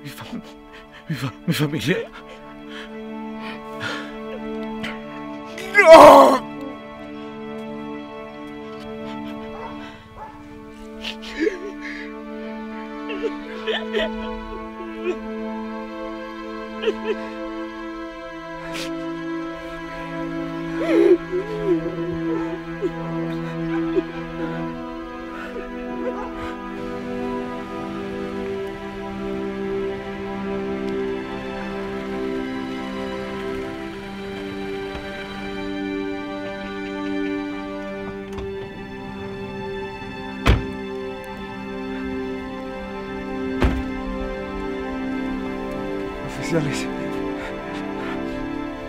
mi, fam, mi, fa, mi familia. ¡No!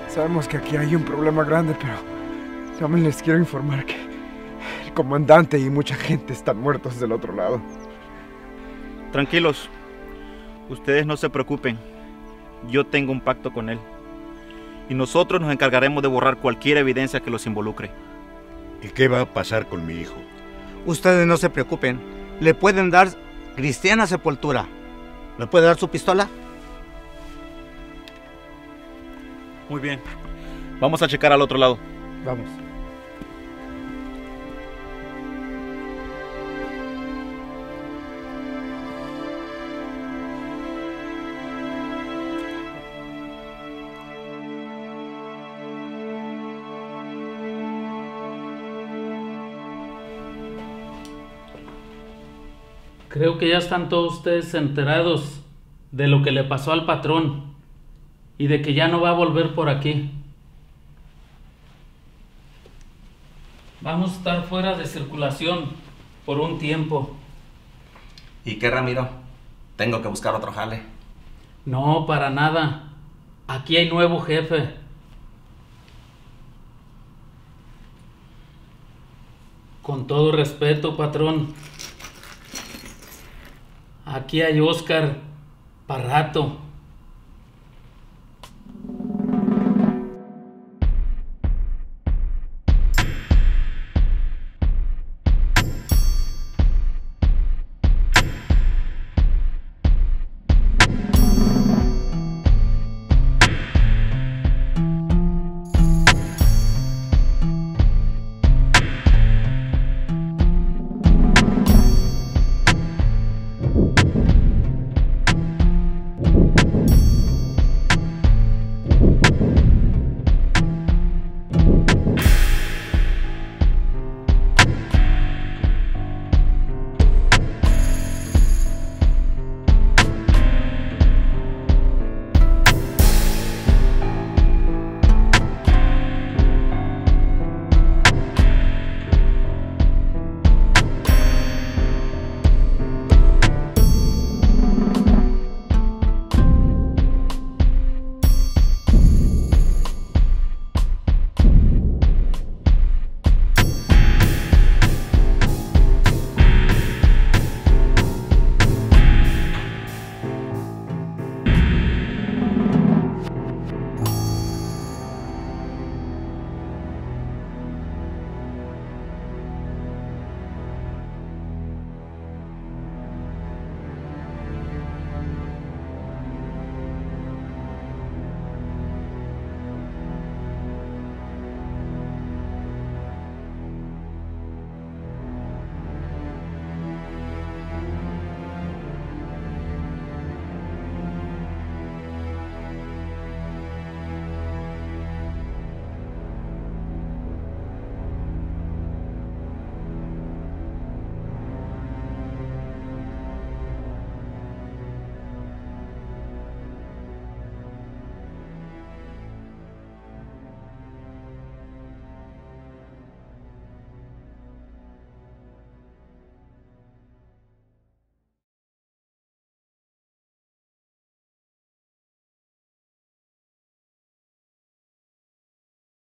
Sabemos que aquí hay un problema grande, pero también les quiero informar que el comandante y mucha gente están muertos del otro lado. Tranquilos, ustedes no se preocupen. Yo tengo un pacto con él. Y nosotros nos encargaremos de borrar cualquier evidencia que los involucre. ¿Y qué va a pasar con mi hijo? Ustedes no se preocupen. Le pueden dar cristiana sepultura. ¿Le puede dar su pistola? Muy bien. Vamos a checar al otro lado. Vamos. Creo que ya están todos ustedes enterados de lo que le pasó al patrón. Y de que ya no va a volver por aquí. Vamos a estar fuera de circulación por un tiempo. ¿Y qué, Ramiro? ¿Tengo que buscar otro jale? No, para nada. Aquí hay nuevo jefe. Con todo respeto, patrón. Aquí hay Óscar para rato.